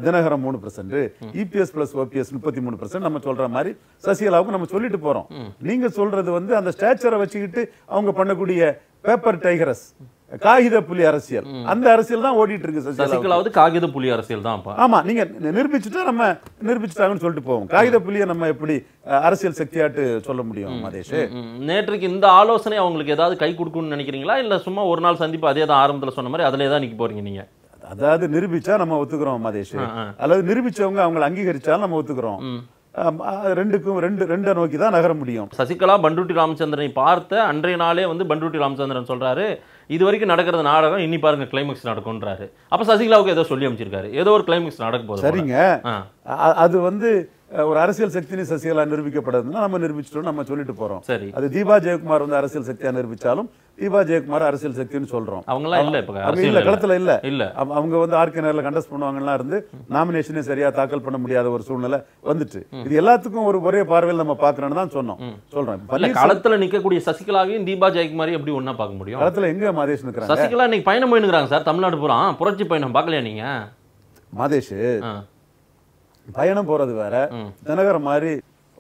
தினகரம் 3%, EPS + OPS 33% நம்ம சொல்ற மாதிரி சசிகலாவுக்கு நம்ம சொல்லிட்டு போறோம். நீங்க சொல்றது வந்து அந்த ஸ்டேச்சரை வச்சுக்கிட்டு அவங்க பண்ணக்கூடிய பேப்பர் டைகரஸ், காகித புலி அரசியல். அந்த அரசியல் தான் ஓடிட்டு இருக்கு சசிகலாவுக்கு. காகித புலி அரசியல் தான். ஆமா, நீங்க நிரூபிச்சுட்டா நம்ம நிரூபிச்சுட்டாங்கன்னு சொல்லிட்டு போவோம். காகித புலியை நம்ம எப்படி அரசியல் சக்தியாட்டு சொல்ல முடியும்? மதேஷ், நேற்றுக்கு இந்த ஆலோசனை அவங்களுக்கு ஏதாவது கை கொடுக்கும்னு நினைக்கிறீங்களா? இல்ல சும்மா ஒரு நாள் சந்திப்பு அதே தான் ஆரம்பத்துல சொன்ன மாதிரி அதிலே தான் நிக்க போறீங்க நீங்க? அதாவது நிரூபிச்சா நம்ம ஒத்துக்கிறோம் மதேஷ். அல்லது நிரூபிச்சவங்க அவங்களை அங்கீகரிச்சாலும் நம்ம ஒத்துக்கிறோம். ரெண்டுக்கும் ரெண்டை நோக்கி தான் நகர முடியும். சசிகலா பண்டிருட்டி ராமச்சந்திரனை பார்த்த அன்றைய நாளே வந்து பண்டிருட்டி ராமச்சந்திரன் சொல்றாரு, இது வரைக்கும் நடக்கிறது நாடகம், இனி பாருங்க கிளைமேக்ஸ் நடக்கும்ன்றாரு. அப்ப சசிகலாவுக்கு ஏதோ சொல்லி அமைச்சிருக்காரு, ஏதோ ஒரு கிளைமேக்ஸ் நடக்க போகுது. சரிங்க, அது வந்து ஒரு அரசியல் சக்தியை சசிகலா நிரூபிக்கப்படாதுன்னா நம்ம நிரூபிச்சிட்டோம், நம்ம சொல்லிட்டு போறோம். அது தீபா ஜெயக்குமார் வந்து அரசியல் சக்தியா நிரூபிச்சாலும் தீபா ஜெயக்குமார் அரசியல் சக்தின்னு சொல்றோம். அவங்களா இல்ல, இப்ப இல்ல களத்துல இல்ல இல்ல, அவங்க வந்து ஆர்கே நகர்ல கண்டஸ்ட் பண்ணுவாங்கன்னா இருந்து நாமினேஷனே சரியா தாக்கல் பண்ண முடியாத ஒரு சூழ்நிலை வந்துட்டு, இது எல்லாத்துக்கும் ஒரு ஒரே பார்வையில் நம்ம பாக்குறோம்னு தான் சொன்னோம் சொல்றேன். களத்துல நிக்கக்கூடிய சசிகலாவையும் தீபா ஜெயக்குமாரையும் எப்படி ஒன்னா பார்க்க முடியும்? களத்துல எங்க மாதேஷ் நிக்கிறாங்க? சசிகலா இன்னைக்கு பயணம் போயிருக்கிறாங்க சார், தமிழ்நாடு பூரா புரட்சி பயணம் பாக்கலையா நீங்க? மாதேஷ் பயணம் போறது வேற, தினகர் மாதிரி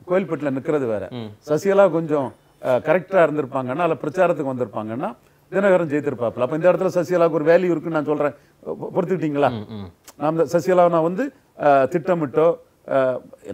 கோயில்பட்டில நிக்கிறது வேற. சசிகலா கொஞ்சம் கரெக்டா இருந்திருப்பாங்கன்னா அல்ல பிரச்சாரத்துக்கு வந்திருப்பாங்கன்னா தினகரன் ஜெயித்திருப்பாப்புல. அப்ப இந்த இடத்துல சசிகலாவுக்கு ஒரு வேல்யூ இருக்குன்னு நான் சொல்றேன், பொறுத்துக்கிட்டீங்களா? நாம் சசிகலாவை நான் வந்து திட்டமிட்டோ,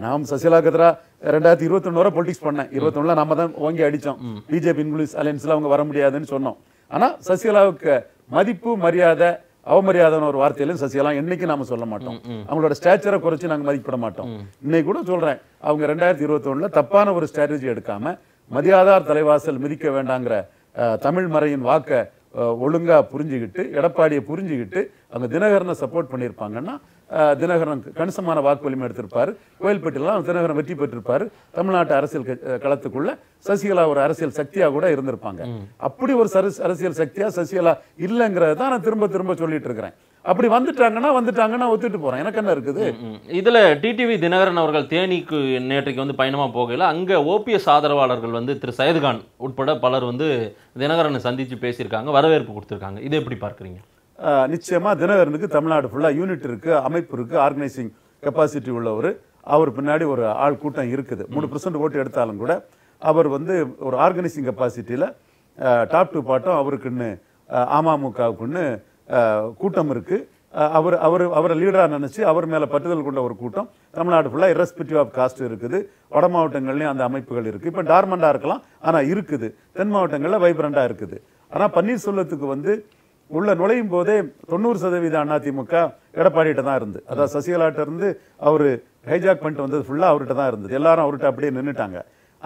நாம் சசிகலாவுக்கு எதிராக 2021 வரை பொலிட்டிக்ஸ் பண்ணேன், 21ல நாம தான் ஓங்கி அடிச்சோம், பிஜேபி இன்க்ளூஸ் அலையன்ஸ்ல அவங்க வர முடியாதுன்னு சொன்னோம். ஆனா சசிகலாவுக்கு மதிப்பு மரியாதை அவமரியாதன ஒரு வார்த்தையிலும் சசிகலா என்னைக்கு நாம சொல்ல மாட்டோம், அவங்களோட ஸ்டாச்சரை குறைச்சு நாங்க மதிப்பிட மாட்டோம். இன்னைக்கு கூட சொல்றேன், அவங்க 2021ல தப்பான ஒரு ஸ்ட்ராட்டஜி எடுக்காம மதியாதார் தலைவாசல் மிதிக்க வேண்டாங்கிற தமிழ் மறையின் வாக்கை ஒழுங்கா புரிஞ்சுக்கிட்டு எடப்பாடியை புரிஞ்சுக்கிட்டு அவங்க தினகரனை சப்போர்ட் பண்ணியிருப்பாங்கன்னா தினகரன் கணிசமான வாக்குவலிமை எடுத்திருப்பாரு, கோயில்பட்டிலாம் தினகரன் வெற்றி பெற்றிருப்பாரு, தமிழ்நாட்டு அரசியல் களத்துக்குள்ள சசிகலா ஒரு அரசியல் சக்தியா கூட இருந்திருப்பாங்க. அப்படி ஒரு அரசியல் சக்தியா சசிகலா இல்லைங்கிறத தான் நான் திரும்ப திரும்ப சொல்லிட்டு இருக்கிறேன். அப்படி வந்துட்டாங்கன்னா ஒத்துட்டு போறேன், எனக்கு என்ன இருக்குது இதுல? டிடிவி தினகரன் அவர்கள் தேனிக்கு நேற்றைக்கு வந்து பயணமா போகல, அங்க ஓபிஎஸ் ஆதரவாளர்கள் வந்து திரு சையத்கான் உட்பட பலர் வந்து தினகரனை சந்திச்சு பேசியிருக்காங்க, வரவேற்பு கொடுத்திருக்காங்க. இதை எப்படி பார்க்குறீங்க? நிச்சயமா தினகரனுக்கு தமிழ்நாடு ஃபுல்லா யூனிட் இருக்கு, அமைப்பு இருக்கு, ஆர்கனைசிங் கெப்பாசிட்டி உள்ளவர். அவர் பின்னாடி ஒரு ஆள் கூட்டம் இருக்குது. 3% ஓட்டு எடுத்தாலும் கூட அவர் வந்து ஒரு ஆர்கனைசிங் கெப்பாசிட்டியில டாப் டூ பாட்டம் அவருக்குன்னு அமமுகவுக்குன்னு கூட்டம் இருக்கு. அவர் அவர் அவரை லீடராக நினைச்சு அவர் மேல பற்றுதல் கொண்ட ஒரு கூட்டம் தமிழ்நாடு ஃபுல்லா இரஸ்பெக்டிவ் ஆஃப் காஸ்ட் இருக்குது. வட மாவட்டங்கள்லயும் அந்த அமைப்புகள் இருக்கு. இப்ப டார்மண்டா இருக்கலாம், ஆனா இருக்குது. தென் மாவட்டங்கள்ல வைப்ரண்டா இருக்குது. ஆனா பன்னீர்செல்வத்துக்கு வந்து உள்ள நுழையும் போதே 90% அதிமுக எடப்பாடிகிட்ட தான் இருந்து, அதாவது சசிகலாட்ட இருந்து அவரு ஹைஜாக் பண்ணிட்டு வந்தது ஃபுல்லா அவர்கிட்ட தான் இருந்தது. எல்லாரும் அவர்கிட்ட அப்படியே நின்றுட்டாங்க.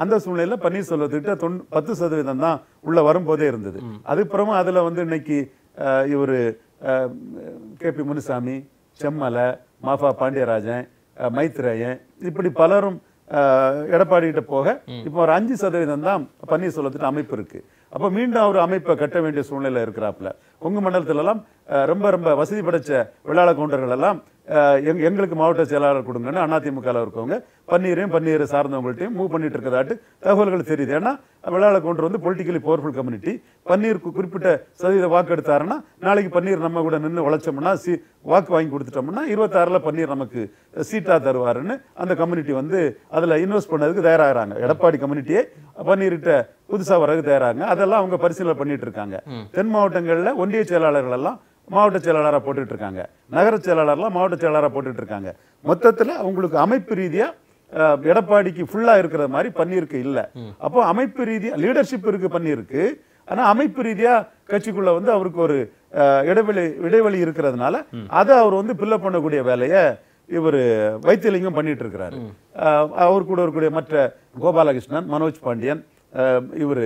அந்த சூழ்நிலையில பன்னீர்செல்வத்துக்கிட்ட 10% தான் உள்ள வரும்போதே இருந்தது. அதுக்கப்புறமா அதுல வந்து இன்னைக்கு இவர் KP முனுசாமி, செம்மலை, மாஃபா பாண்டியராஜன், மைத்ரேயன் இப்படி பலரும் எடப்பாடிகிட்ட போக இப்போ ஒரு 5% தான் பன்னீர்செல்வத்துக்கு அமைப்பு இருக்கு. அப்போ மீண்டும் அவர் அமைப்பை கட்ட வேண்டிய சூழ்நிலை இருக்கிறாப்புல. கொங்கு மண்டலத்துல எல்லாம் ரொம்ப ரொம்ப வசதி படைச்ச விளையாட கவுண்டர்கள் எல்லாம் எங்களுக்கு மாவட்ட செயலாளர் கொடுங்கன்னு அதிமுக இருக்கவங்க பன்னீரையும் பன்னீரை சார்ந்தவங்கள்ட்டையும் மூவ் பண்ணிட்டு இருக்கிறதாட்டு தகவல்கள் தெரியுது. ஏன்னா விளையாட கவுண்டர் வந்து பொலிட்டிக்கலி பவர்ஃபுல் கம்யூனிட்டி. பன்னீருக்கு குறிப்பிட்ட சதவீத வாக்கு எடுத்தாருன்னா நாளைக்கு பன்னீர் நம்ம கூட நின்று உழைச்சோம்னா வாக்கு வாங்கி கொடுத்துட்டோம்னா 26ல பன்னீர் நமக்கு சீட்டா தருவாருன்னு அந்த கம்யூனிட்டி வந்து அதுல இன்வெஸ்ட் பண்ணதுக்கு தயாராகிறாங்க. எடப்பாடி கம்யூனிட்டியே பன்னீர்கிட்ட புதுசா வரதுக்கு தயாராங்க. அதெல்லாம் அவங்க பரிசீலனை பண்ணிட்டு இருக்காங்க. தென் மாவட்டங்கள்ல ஒன்றிய செயலாளர்கள் எல்லாம் மாவட்ட செயலாளராக போட்டுட்டு இருக்காங்க, நகர செயலாளர்லாம் மாவட்ட செயலாளராக போட்டுட்டு இருக்காங்க. மொத்தத்தில் அவங்களுக்கு அமைப்பு ரீதியா எடப்பாடிக்கு ஃபுல்லா இருக்கிற மாதிரி பன்னீருக்கு இல்லை. அப்போ அமைப்பு ரீதியா லீடர்ஷிப் இருக்கு பன்னீருக்கு, ஆனா அமைப்பு ரீதியா கட்சிக்குள்ள வந்து அவருக்கு ஒரு இடைவெளி இருக்கிறதுனால அதை அவர் வந்து பில்லப் பண்ணக்கூடிய வேலையை இவர் வைத்தியலிங்கம் பண்ணிட்டு இருக்கிறாரு. அவர் கூட இருக்கக்கூடிய மற்ற கோபாலகிருஷ்ணன், மனோஜ் பாண்டியன், இவர்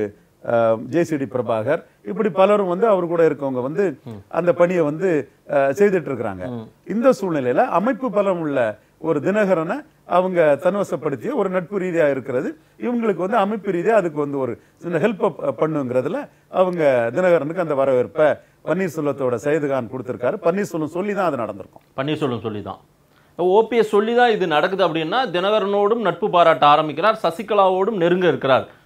JCD பிரபாகர் இப்படி பலரும் வந்து அவரு கூட இருக்கவங்க வந்து அந்த பணியை வந்து செய்துட்டு இருக்கிறாங்க. இந்த சூழ்நிலையில அமைப்பு பலம் உள்ள ஒரு தினகரனை அவங்க தன்வசப்படுத்திய ஒரு நட்பு ரீதியா இருக்கிறது. இவங்களுக்கு வந்து அமைப்பு ரீதியா அதுக்கு வந்து ஒரு சின்ன ஹெல்ப் பண்ணுங்கிறதுல அவங்க தினகரனுக்கு அந்த வரவேற்பை பன்னீர்செல்வத்தோட சையத்கான் கொடுத்திருக்காரு. பன்னீர்செல்வம் சொல்லிதான் அது நடந்திருக்கும். பன்னீர்செல்வம் சொல்லிதான், OPS சொல்லிதான் இது நடக்குது. அப்படின்னா தினகரனோடும் நட்பு பாராட்ட ஆரம்பிக்கிறார், சசிகலாவோடும் நெருங்க இருக்கிறார்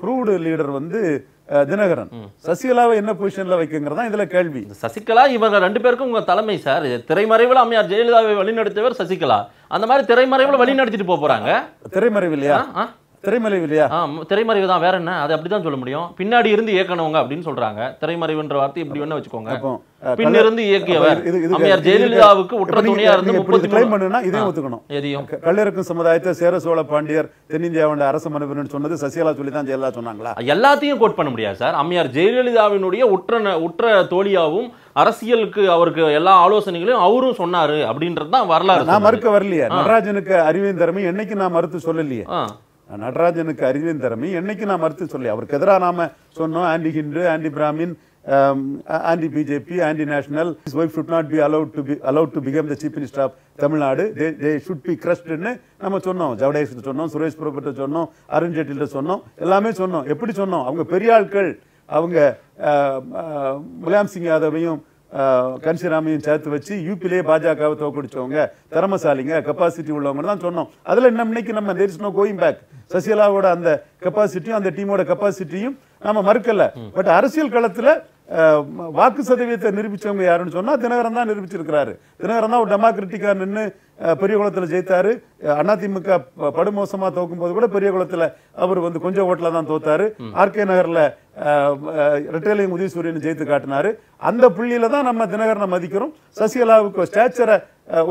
ப்ரூவ்டு லீடர் வந்து தினகரன். சசிகலாவை என்ன பொசிஷன்ல வைக்குங்கிறதா இதுல கேள்வி. சசிகலா இவங்க 2 பேருக்கும் உங்க தலைமை சார். திரைமறைவில் அம்மையார் ஜெயலலிதாவை வழிநடத்தியவர் சசிகலா. அந்த மாதிரி திரைமறைவில் வழி நடத்திட்டு போறாங்க. திரைமறைவில்லையா திரைமறைவில்லையா? திரைமறைவு தான், வேற என்ன, அது அப்படிதான் சொல்ல முடியும். பின்னாடி இருந்து இயக்கணவங்க அப்படின்னு சொல்றாங்க. திரைமறைவுன்ற வார்த்தை இப்படி வேணா வச்சுக்கோங்க. பின்ன இருந்து இயக்கியவர் அம்மையார் ஜெயலலிதாவுக்கு உற்ற துணையா இருந்து 30 கிளைம் பண்ணுனா இதையும் ஒத்துக்கணும். எதையும் கல்லிருக்கும் சமுதாயத்தை சேர சோழ பாண்டியர் தென்னிந்தியாவோட அரச மரபுன்னு சொன்னது சசிகலா சொல்லி தான் ஜெயலலிதா சொன்னாங்களா? எல்லாத்தையும் கோட் பண்ண முடியாது சார். அம்மையார் ஜெயலலிதாவினுடைய உற்ற தோழியாவும் அரசியலுக்கு அவருக்கு எல்லா ஆலோசனைகளையும் அவரும் சொன்னாரு அப்படின்றது தான் வரலாறு. நான் மறுக்க வரலையே. நடராஜனுக்கு அறிவின் திறமை என்னைக்கு நான் மறுத்து சொல்லலையே. நடராஜனுக்கு அறிவின் திறமை என்னைக்கு நான் மறுத்து சொல்லலையே. அவருக்கு எதிராக நாம சொன்னோம் anti Hindu, anti Brahmin, anti-BJP, anti-national. His wife should not be allowed to become the chief minister of Tamil Nadu. They should be crushed. நம்ம சொன்னோம், ஜவடேஷ் சொன்னோம், சுரேஷ் பிரபுட்ட சொன்னோம், அருண் ஜெட்லிட்ட சொன்னோம், எல்லாமே சொன்னோம். எப்படி சொன்னோம்? அவங்க பெரிய ஆட்கள், அவங்க முலாம் சிங் யாதவையும் கன்சிராமையும் சேர்த்து வச்சு யூபிலேயே பாஜகவை தோக்கடிச்சவங்க, திறமசாலிங்க, கெப்பாசிட்டி உள்ளவங்க தான் சொன்னோம். அதில் என்ன இன்னைக்கு நம்ம there is no going back. சசிகலாவோட அந்த கெப்பாசிட்டியும் அந்த டீமோட கெப்பாசிட்டியும் நம்ம மறுக்கல. பட் அரசியல் களத்தில் வாக்கு சதவீதத்தை நிரூபிச்சவங்க யாருன்னு சொன்னா தினகரன் தான் நிரூபிச்சிருக்கிறாரு. தினகரன் தான் ஒரு டெமோக்ராட்டிக்கா நின்று பெரிய குளத்துல ஜெயித்தாரு. அதிமுக படுமோசமா தோக்கும் போது கூட பெரிய குளத்துல அவர் வந்து கொஞ்சம் ஓட்டில தான் தோத்தாரு. ஆர்கே நகர்ல ரெட்டேலையும் உதயசூரியன் ஜெயித்து காட்டினாரு. அந்த புள்ளியில தான் நம்ம தினகரனை மதிக்கிறோம். சசிகலாவுக்கு ஸ்டாச்சரை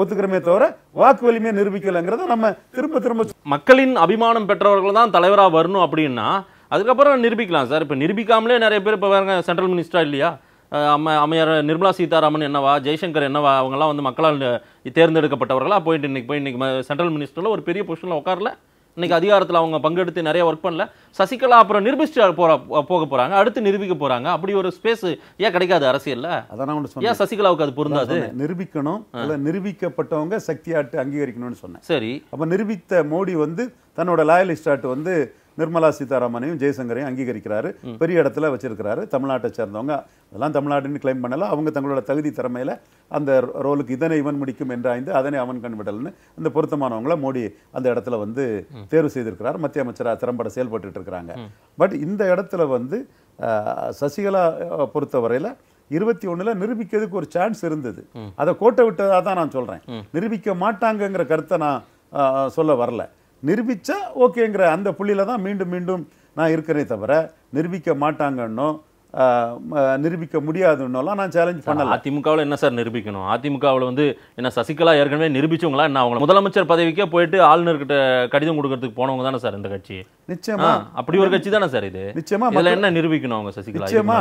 ஒத்துக்கிறமே தவிர வாக்கு வலிமையை நிரூபிக்கலங்கிறத நம்ம திரும்ப திரும்ப மக்களின் அபிமானம் பெற்றவர்கள் தான் தலைவரா வரணும் அப்படின்னா அதுக்கப்புறம் நிரூபிக்கலாம் சார். இப்போ நிரூபிக்காமலே நிறைய பேர் இப்போ வேறு சென்ட்ரல் மினிஸ்டராக இல்லையா, அம்மையார் நிர்மலா சீதாராமன் என்னவா, ஜெய்சங்கர் என்னவா, அவங்கெல்லாம் வந்து மக்களால் தேர்ந்தெடுக்கப்பட்டவர்களாக போயிட்டு இன்னைக்கு சென்ட்ரல் மினிஸ்டரில் ஒரு பெரிய பொசிஷனில் உட்காரல, இன்னைக்கு அதிகாரத்தில் அவங்க பங்கெடுத்து நிறைய ஒர்க் பண்ணல. சசிகலா அப்புறம் நிரூபிஸ்டாக போக போகிறாங்க, அடுத்து நிரூபிக்க போகிறாங்க. அப்படி ஒரு ஸ்பேஸ் ஏன் கிடைக்காது அரசியலில்? அதான் ஏன் சசிகலாவுக்கு அது பொருந்தாது? நிரூபிக்கணும், நிரூபிக்கப்பட்டவங்க சக்தியாட்டு அங்கீகரிக்கணும்னு சொன்னேன். சரி, அப்போ நிரூபித்த மோடி வந்து தன்னோட லாயலிஸ்டாட்டு வந்து நிர்மலா சீதாராமனையும் ஜெய்சங்கரையும் அங்கீகரிக்கிறாரு, பெரிய இடத்துல வச்சிருக்கிறாரு. தமிழ்நாட்டை சேர்ந்தவங்க, அதெல்லாம் தமிழ்நாடுன்னு கிளைம் பண்ணல, அவங்க தங்களோட தகுதி திறமையில அந்த ரோலுக்கு இதனை இவன் முடிக்கும் என்றாய்ந்து அதனை அவன் கண்விடல்னு அந்த பொருத்தமானவங்கள மோடி அந்த இடத்துல வந்து தேர்வு செய்திருக்கிறார். மத்திய அமைச்சராக திறம்பட செயல்பட்டு இருக்கிறாங்க. பட் இந்த இடத்துல வந்து சசிகலா பொறுத்தவரையில 21ல நிரூபிக்கிறதுக்கு ஒரு சான்ஸ் இருந்தது. அதை கோட்டை விட்டதாக தான் நான் சொல்றேன். நிரூபிக்க மாட்டாங்கிற கருத்தை நான் சொல்ல வரல. நிரூபிச்சா ஓகேங்கிற அந்த புள்ளியில தான் மீண்டும் மீண்டும் நான் இருக்கிறேன் தவிர நிரூபிக்க மாட்டாங்கன்னோ நிரூபிக்க முடியாதுன்னோலாம் நான் சேலஞ்ச் பண்ணல. அதிமுகவில் என்ன சார் நிரூபிக்கணும்? அதிமுகவில் வந்து என்ன சசிகலா ஏற்கனவே நிரூபிச்சவங்களா என்ன? அவங்க முதலமைச்சர் பதவிக்கே போயிட்டு ஆளுநர்கிட்ட கடிதம் கொடுக்கறதுக்கு போனவங்க தானே சார் இந்த கட்சி. நிச்சயமா அப்படி ஒரு கட்சி தானே சார் இது. நிச்சயமா அதில் என்ன நிரூபிக்கணும் அவங்க சசிகலா? நிச்சயமா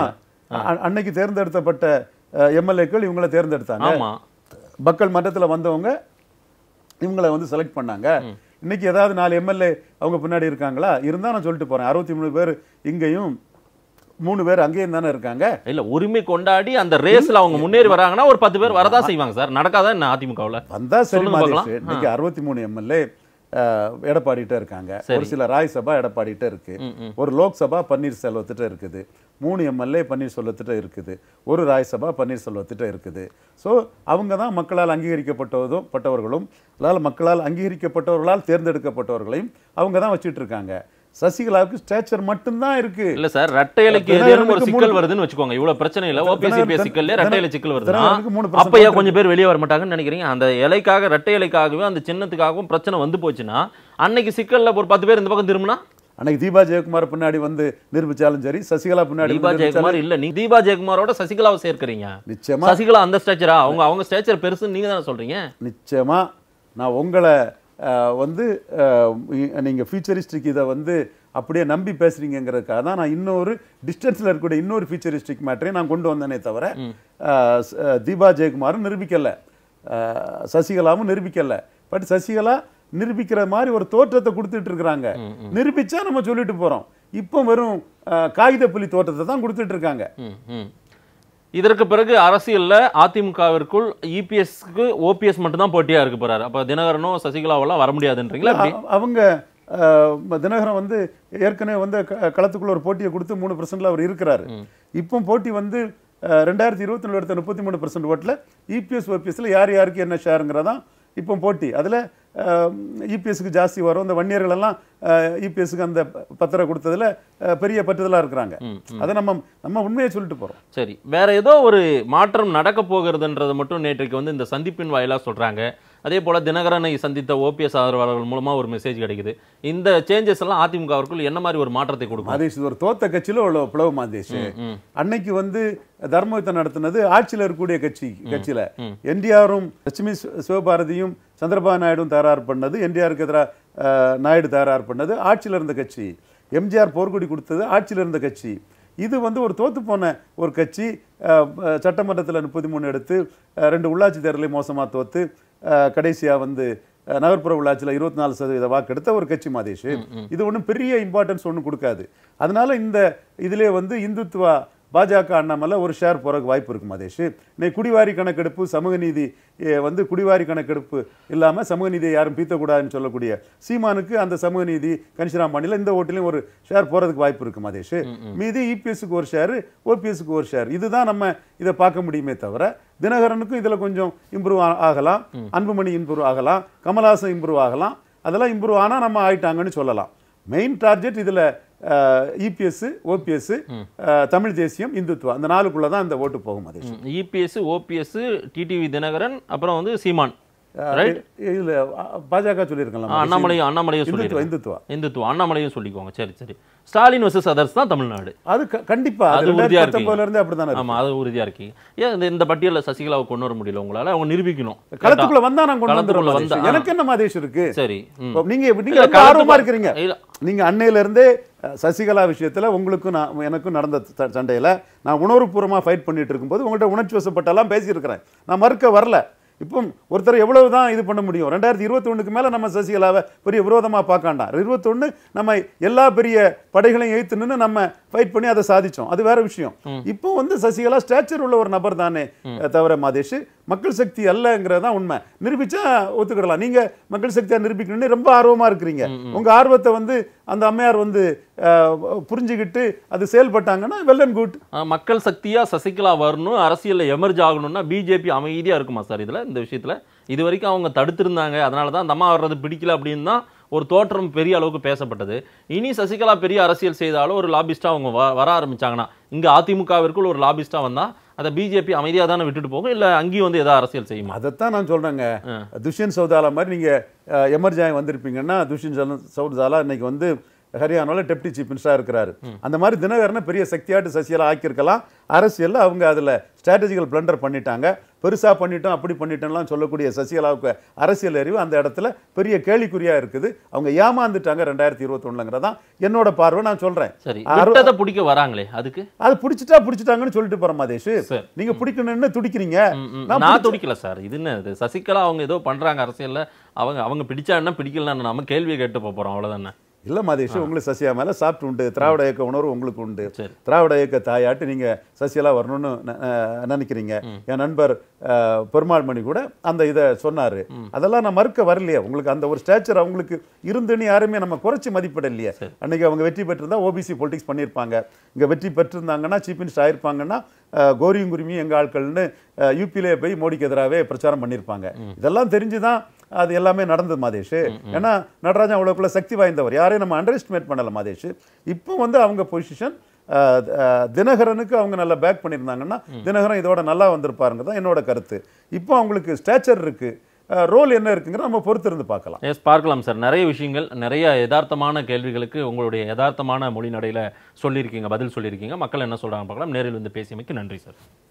அன்னைக்கு தேர்ந்தெடுக்கப்பட்ட எம்எல்ஏக்கள் இவங்களை தேர்ந்தெடுத்தாங்க. மக்கள் மன்றத்தில் வந்தவங்க இவங்களை வந்து செலக்ட் பண்ணாங்க. இன்னைக்கு ஏதாவது 4 எம்எல்ஏ அவங்க பின்னாடி இருக்காங்களா? இருந்தால் நான் சொல்லிட்டு போகிறேன். 63 பேர் இங்கேயும் 3 பேர் அங்கேயும் தானே இருக்காங்க. இல்லை, உரிமை கொண்டாடி அந்த ரேஸில் அவங்க முன்னேறி வராங்கன்னா ஒரு 10 பேர் வரதான் செய்வாங்க சார். நடக்காதா என்ன அதிமுகவில்? வந்தால் சரி மாதிரி. இன்னைக்கு 63 எம்எல்ஏ எடப்பாடிட்டே இருக்காங்க. ஒரு சில ராஜ்சபா எடப்பாடிட்டே இருக்கு, ஒரு லோக்சபா பன்னீர்செல்வத்திட்ட இருக்குது, 3 எம்எல்ஏ பன்னீர்செல்வத்திட்ட இருக்குது, ஒரு ராஜ்சபா பன்னீர்செல்வத்திட்ட இருக்குது. ஸோ அவங்க தான் மக்களால் அங்கீகரிக்கப்பட்டதும் பட்டவர்களும் அதாவது மக்களால் அங்கீகரிக்கப்பட்டவர்களால் தேர்ந்தெடுக்கப்பட்டவர்களையும் அவங்க தான் வச்சுட்டு இருக்காங்க. சசிகலாவுக்கு ஸ்டாச்சர் மட்டும்தான் இருக்கு. இல்ல சார், இரட்டை இலைக்கு ஏதேனும் ஒரு சிக்கல் வருதுன்னு வெச்சுக்கோங்க. இவ்வளவு பிரச்சனை இல்ல, ஓபிஎஸ் ஏபிஎஸ் சிக்கல்ல இரட்டை இலை சிக்கல் வருதுன்னா அப்ப ஏன் கொஞ்சம் பேர் வெளியே வர மாட்டாங்கன்னு நினைக்கிறீங்க? அந்த இலைக்காக, இரட்டை இலைக்காகவே, அந்த சின்னத்துக்காகவும் பிரச்சனை வந்து போச்சுன்னா அன்னைக்கு சிக்கல்ல ஒரு 10 பேர் இந்த பக்கம் திரும்பினா அன்னைக்கு தீபா ஜெயக்குமார் பின்னாடி வந்து நிரூபிச்சாலும் சரி, சசிகலா பின்னாடி தீபா ஜெயக்குமார் இல்ல, நீ தீபா ஜெயக்குமாரோட சசிகலாவை சேர்க்கிறீங்க. நிச்சயமா சசிகலா அந்த ஸ்டாச்சரா? அவங்க ஸ்டாச்சர் பெருசுன்னு நீங்க தானே சொல்றீங்க. நிச்சயமா நான் உங்களை வந்து நீங்கள் ஃபியூச்சரிஸ்டிக் இதை வந்து அப்படியே நம்பி பேசுகிறீங்கிறதுக்காக தான் நான் இன்னொரு டிஸ்டன்ஸில் இருக்கக்கூடிய இன்னொரு ஃபியூச்சரிஸ்டிக் மேட்டரையும் நான் கொண்டு வந்தேனே தவிர தீபா ஜெயக்குமாரும் நிரூபிக்கலை, சசிகலாவும் நிரூபிக்கலை. பட் சசிகலா நிரூபிக்கிற மாதிரி ஒரு தோற்றத்தை கொடுத்துட்டு இருக்கிறாங்க. நிரூபித்தா நம்ம சொல்லிட்டு போகிறோம். இப்போ வெறும் காகித புலி தோற்றத்தை தான் கொடுத்துட்டு இருக்காங்க. இதற்கு பிறகு அரசியலில் அதிமுகவிற்குள் இபிஎஸ்க்கு ஓபிஎஸ் மட்டும்தான் போட்டியாக இருக்க போகிறாரு. அப்போ தினகரனும் சசிகலாவெல்லாம் வர முடியாதுன்றீங்களா? அவங்க தினகரன் வந்து ஏற்கனவே வந்து களத்துக்குள்ள ஒரு போட்டியை கொடுத்து 3% அவர் இருக்கிறாரு. இப்போ போட்டி வந்து 2024 எடுத்த 33% ஓட்டில் இபிஎஸ் ஓபிஎஸ்ல யார் யாருக்கு என்ன ஷேருங்கிறதான் இப்போ போட்டி. அதில் இபிஎஸ்க்கு ஜாஸ்தி வரும். இந்த வன்னியர்கள் எல்லாம் இபிஎஸ்க்கு அந்த பத்திரம் கொடுத்ததுல பெரிய பற்றுதலாக இருக்கிறாங்க. அதை நம்ம உண்மையை சொல்லிட்டு போகிறோம். சரி, வேற ஏதோ ஒரு மாற்றம் நடக்க போகிறதுன்றது மட்டும் நேற்றைக்கு வந்து இந்த சந்திப்பின் வாயிலாக சொல்கிறாங்க. அதே போல தினகரனை சந்தித்த ஓபிஎஸ் ஆதரவாளர்கள் மூலமா ஒரு மெசேஜ் கிடைக்குது. இந்த சேஞ்சஸ் எல்லாம் ஆதிமுக அவர்கள் என்ன மாதிரி ஒரு மாற்றத்தை கொடுக்கும்? அதே இது ஒரு தோத்த கட்சியில ஒரு பிளவு மாந்தேஷ். அன்னைக்கு வந்து தர்மயுத்தம் நடத்துனது ஆட்சியில் இருக்கக்கூடிய கட்சியில என்டிஆரும் லட்சுமி சிவபாரதியும் சந்திரபாபு நாயுடும் தகராறு பண்ணது, என்டிஆருக்கு எதிராக நாயுடு தகராறு பண்ணது ஆட்சியில் இருந்த கட்சி, எம்ஜிஆர் போர்க்குடி கொடுத்தது ஆட்சியில் இருந்த கட்சி. இது வந்து ஒரு தோத்து போன ஒரு கட்சி சட்டமன்றத்தில் 33 எடுத்து 2 உள்ளாட்சி தேர்தலையும் மோசமாக தோத்து கடைசியாக வந்து நகர்ப்புற உள்ளாட்சியில் 24% வாக்கு எடுத்த ஒரு கட்சி மாதேஷ். இது ஒன்றும் பெரிய இம்பார்ட்டன்ஸ் ஒன்றும் கொடுக்காது. அதனால இந்த இதிலே வந்து இந்துத்துவா பாஜக அண்ணாமலை ஒரு ஷேர் போறதுக்கு வாய்ப்பு இருக்கு மாதேஷ். இன்னைக்கு குடிவாரி கணக்கெடுப்பு சமூக நீதி வந்து குடிவாரி கணக்கெடுப்பு இல்லாமல் சமூக நீதியை யாரும் பீத்தக்கூடாதுன்னு சொல்லக்கூடிய சீமானுக்கு அந்த சமூக நீதி கன்சிராம்பாண்டியில் இந்த ஓட்டிலையும் ஒரு ஷேர் போறதுக்கு வாய்ப்பு இருக்கு மாதேஷ். மீதி இபிஎஸ்க்கு ஒரு ஷேர், ஓபிஎஸ்க்கு ஒரு ஷேர், இதுதான் நம்ம இதை பார்க்க முடியுமே தவிர தினகரனுக்கும் இதில் கொஞ்சம் இம்ப்ரூவ் ஆகலாம், அன்புமணி இம்ப்ரூவ் ஆகலாம், கமல்ஹாசன் இம்ப்ரூவ் ஆகலாம். அதெல்லாம் இம்ப்ரூவ் ஆனால் நம்ம ஆயிட்டாங்கன்னு சொல்லலாம். மெயின் டார்கெட் இதில் EPS, OPS, தமிழ் தேசியம், இந்துத்துவா, அந்த நாளுக்குள்ள தான் அந்த ஓட்டு போகும். EPS, OPS, TTV தினகரன், அப்புறம் வந்து சீமான் இதுல பாஜக சொல்லிருக்கலாம், இந்துத்துவா அண்ணாமலையும் சொல்லிக்கோங்க. சரி சரி, ஸ்டாலின் வெர்சஸ் அதர்ஸ் தான் தமிழ்நாடு, அது கண்டிப்பா அது உறுதியா இருக்கு. அப்படிதானே? ஆமா, அது உறுதியா இருக்கு. ஏன் இந்த பட்டியலில் சசிகலாவை கொண்டு வர முடியல உங்களால? அவங்க நிரூபிக்கணும். களத்துக்குள்ள வந்தா நான் கொண்டு வந்துடுறேன். எனக்கு என்ன மாதேஷ் இருக்கு? சரி, நீங்க ஆர்வமா இருக்கிறீங்க. நீங்க அன்னையில இருந்தே சசிகலா விஷயத்துல உங்களுக்கும் நான் எனக்கும் நடந்த சண்டையில நான் உணர்வுபூர்வமா ஃபைட் பண்ணிட்டு இருக்கும்போது உங்கள்கிட்ட உணர்ச்சி வசப்பட்டெல்லாம் பேசியிருக்கிறேன். நான் மறுக்க வரல. இப்போ ஒருத்தர் எவ்வளவுதான் இது பண்ண முடியும்? 2021க்கு மேலே நம்ம சசிகலாவை பெரிய விரோதமாக பார்க்காண்டா. 2021 நம்ம எல்லா பெரிய படைகளையும் எழுத்து நின்று நம்ம ஃபைட் பண்ணி அதை சாதித்தோம், அது வேற விஷயம். இப்போ வந்து சசிகலா ஸ்டாச்சர் உள்ள ஒரு நபர் தானே தவிர மாதேஷ் மக்கள் சக்தி அல்லங்கிறது தான் உண்மை. நிரூபிச்சா ஒத்துக்கிடலாம். நீங்க மக்கள் சக்தியாக நிரூபிக்கணும்னு ரொம்ப ஆர்வமா இருக்கிறீங்க. உங்க ஆர்வத்தை வந்து அந்த அம்மையார் வந்து புரிஞ்சுக்கிட்டு அது செயல்பட்டாங்கன்னா வெல் அண்ட் குட். மக்கள் சக்தியா சசிகலா வரணும், அரசியல் எமர்ஜ் ஆகணும்னா பிஜேபி அமைதியா இருக்குமா சார்? இதுல இந்த விஷயத்துல இது வரைக்கும் அவங்க தடுத்திருந்தாங்க, அதனாலதான் அந்த அம்மா வர்றது பிடிக்கல அப்படின்னு தான் ஒரு தோற்றம் பெரிய அளவுக்கு பேசப்பட்டது. இனி சசிகலா பெரிய அரசியல் செய்தாலும் ஒரு லாபிஸ்டா அவங்க வர ஆரம்பிச்சாங்கன்னா, இங்க அதிமுகவிற்குள் ஒரு லாபிஸ்டா வந்தா அதை பிஜேபி அமைதியாக தானே விட்டுட்டு போகும், இல்லை அங்கேயும் வந்து எதாவது அரசியல் செய்யும்? அதைத்தான் நான் சொல்கிறேங்க. துஷ்யந்த் சௌதாலா மாதிரி நீங்கள் எமர்ஜாயம் வந்திருப்பீங்கன்னா, துஷ்யந்த் சௌதாலா இன்னைக்கு வந்து ஹரியானாவில் டெப்டி சீஃப் மினிஸ்டராக இருக்கிறாரு. அந்த மாதிரி தினகரனை பெரிய சக்தியாட்டு சசிகலா ஆக்கியிருக்கலாம். அரசியலில் அவங்க அதில் ஸ்ட்ராட்டஜிக்கல் பிளண்டர் பண்ணிட்டாங்க. பெருசாக பண்ணிட்டோம், அப்படி பண்ணிட்டோம்லாம் சொல்லக்கூடிய சசிகலாவுக்கு அரசியல் அறிவு அந்த இடத்துல பெரிய கேள்விக்குறியாக இருக்குது. அவங்க ஏமாந்துட்டாங்க 2021ங்கிறதான் என்னோட பார்வை. நான் சொல்கிறேன், அதை பிடிக்க வராங்களே, அதுக்கு அது பிடிச்சிட்டா பிடிச்சிட்டாங்கன்னு சொல்லிட்டு போகிற மாதேஷ். நீங்கள் பிடிக்கணும்னு துடிக்கிறீங்க. நான் துடிக்கல சார். இது என்ன சசிகலா அவங்க ஏதோ பண்ணுறாங்க அரசியலில், அவங்க அவங்க பிடிச்சாங்கன்னா பிடிக்கலன்னா நம்ம கேள்வியை கேட்டு போகிறோம், அவ்வளோதானே? இல்லை மாதேஷ், உங்களுக்கு சசிகலா மேலே சாப்பிட்டு உண்டு, திராவிட இயக்க உணர்வு உங்களுக்கு உண்டு, திராவிட இயக்க தாயாட்டு நீங்கள் சசிகலா வரணும்னு நினைக்கிறீங்க. என் நண்பர் பெருமாள் மணி கூட அந்த இதை சொன்னார். அதெல்லாம் நான் மறுக்க வரலையே. உங்களுக்கு அந்த ஒரு ஸ்டேச்சர் அவங்களுக்கு இருந்துன்னு யாருமே நம்ம குறைச்சி மதிப்பிடலையே. அன்றைக்கி அவங்க வெற்றி பெற்றிருந்தால் ஓபிசி பொலிட்டிக்ஸ் பண்ணியிருப்பாங்க. இங்கே வெற்றி பெற்றிருந்தாங்கன்னா, சீஃப் மினிஸ்டர் ஆயிருப்பாங்கன்னா, கோரியும் குருமியும் எங்கள் ஆட்கள்னு யூபியிலே போய் மோடிக்கு எதிராகவே பிரச்சாரம் பண்ணியிருப்பாங்க. இதெல்லாம் தெரிஞ்சுதான் அது எல்லாமே நடந்தது மாதேஷ். ஏன்னா நடராஜன் அவ்வளோக்குள்ள சக்தி வாய்ந்தவர், யாரையும் நம்ம அண்டர் எஸ்டிமேட் பண்ணலை மாதேஷ். இப்போ வந்து அவங்க பொசிஷன் தினகரனுக்கு அவங்க நல்லா பேக் பண்ணியிருந்தாங்கன்னா தினகரன் இதோட நல்லா வந்திருப்பாருங்க தான் என்னோட கருத்து. இப்போ அவங்களுக்கு ஸ்டேச்சர் இருக்குது, ரோல் என்ன இருக்குங்கிற நம்ம பொறுத்திருந்து பார்க்கலாம். எஸ், பார்க்கலாம் சார். நிறைய விஷயங்கள், நிறைய யதார்த்தமான கேள்விகளுக்கு உங்களுடைய யதார்த்தமான மொழி நடையில் சொல்லியிருக்கீங்க, பதில் சொல்லியிருக்கீங்க. மக்கள் என்ன சொல்கிறாங்க பார்க்கலாம். நேரில் வந்து பேசியமைக்கு நன்றி சார்.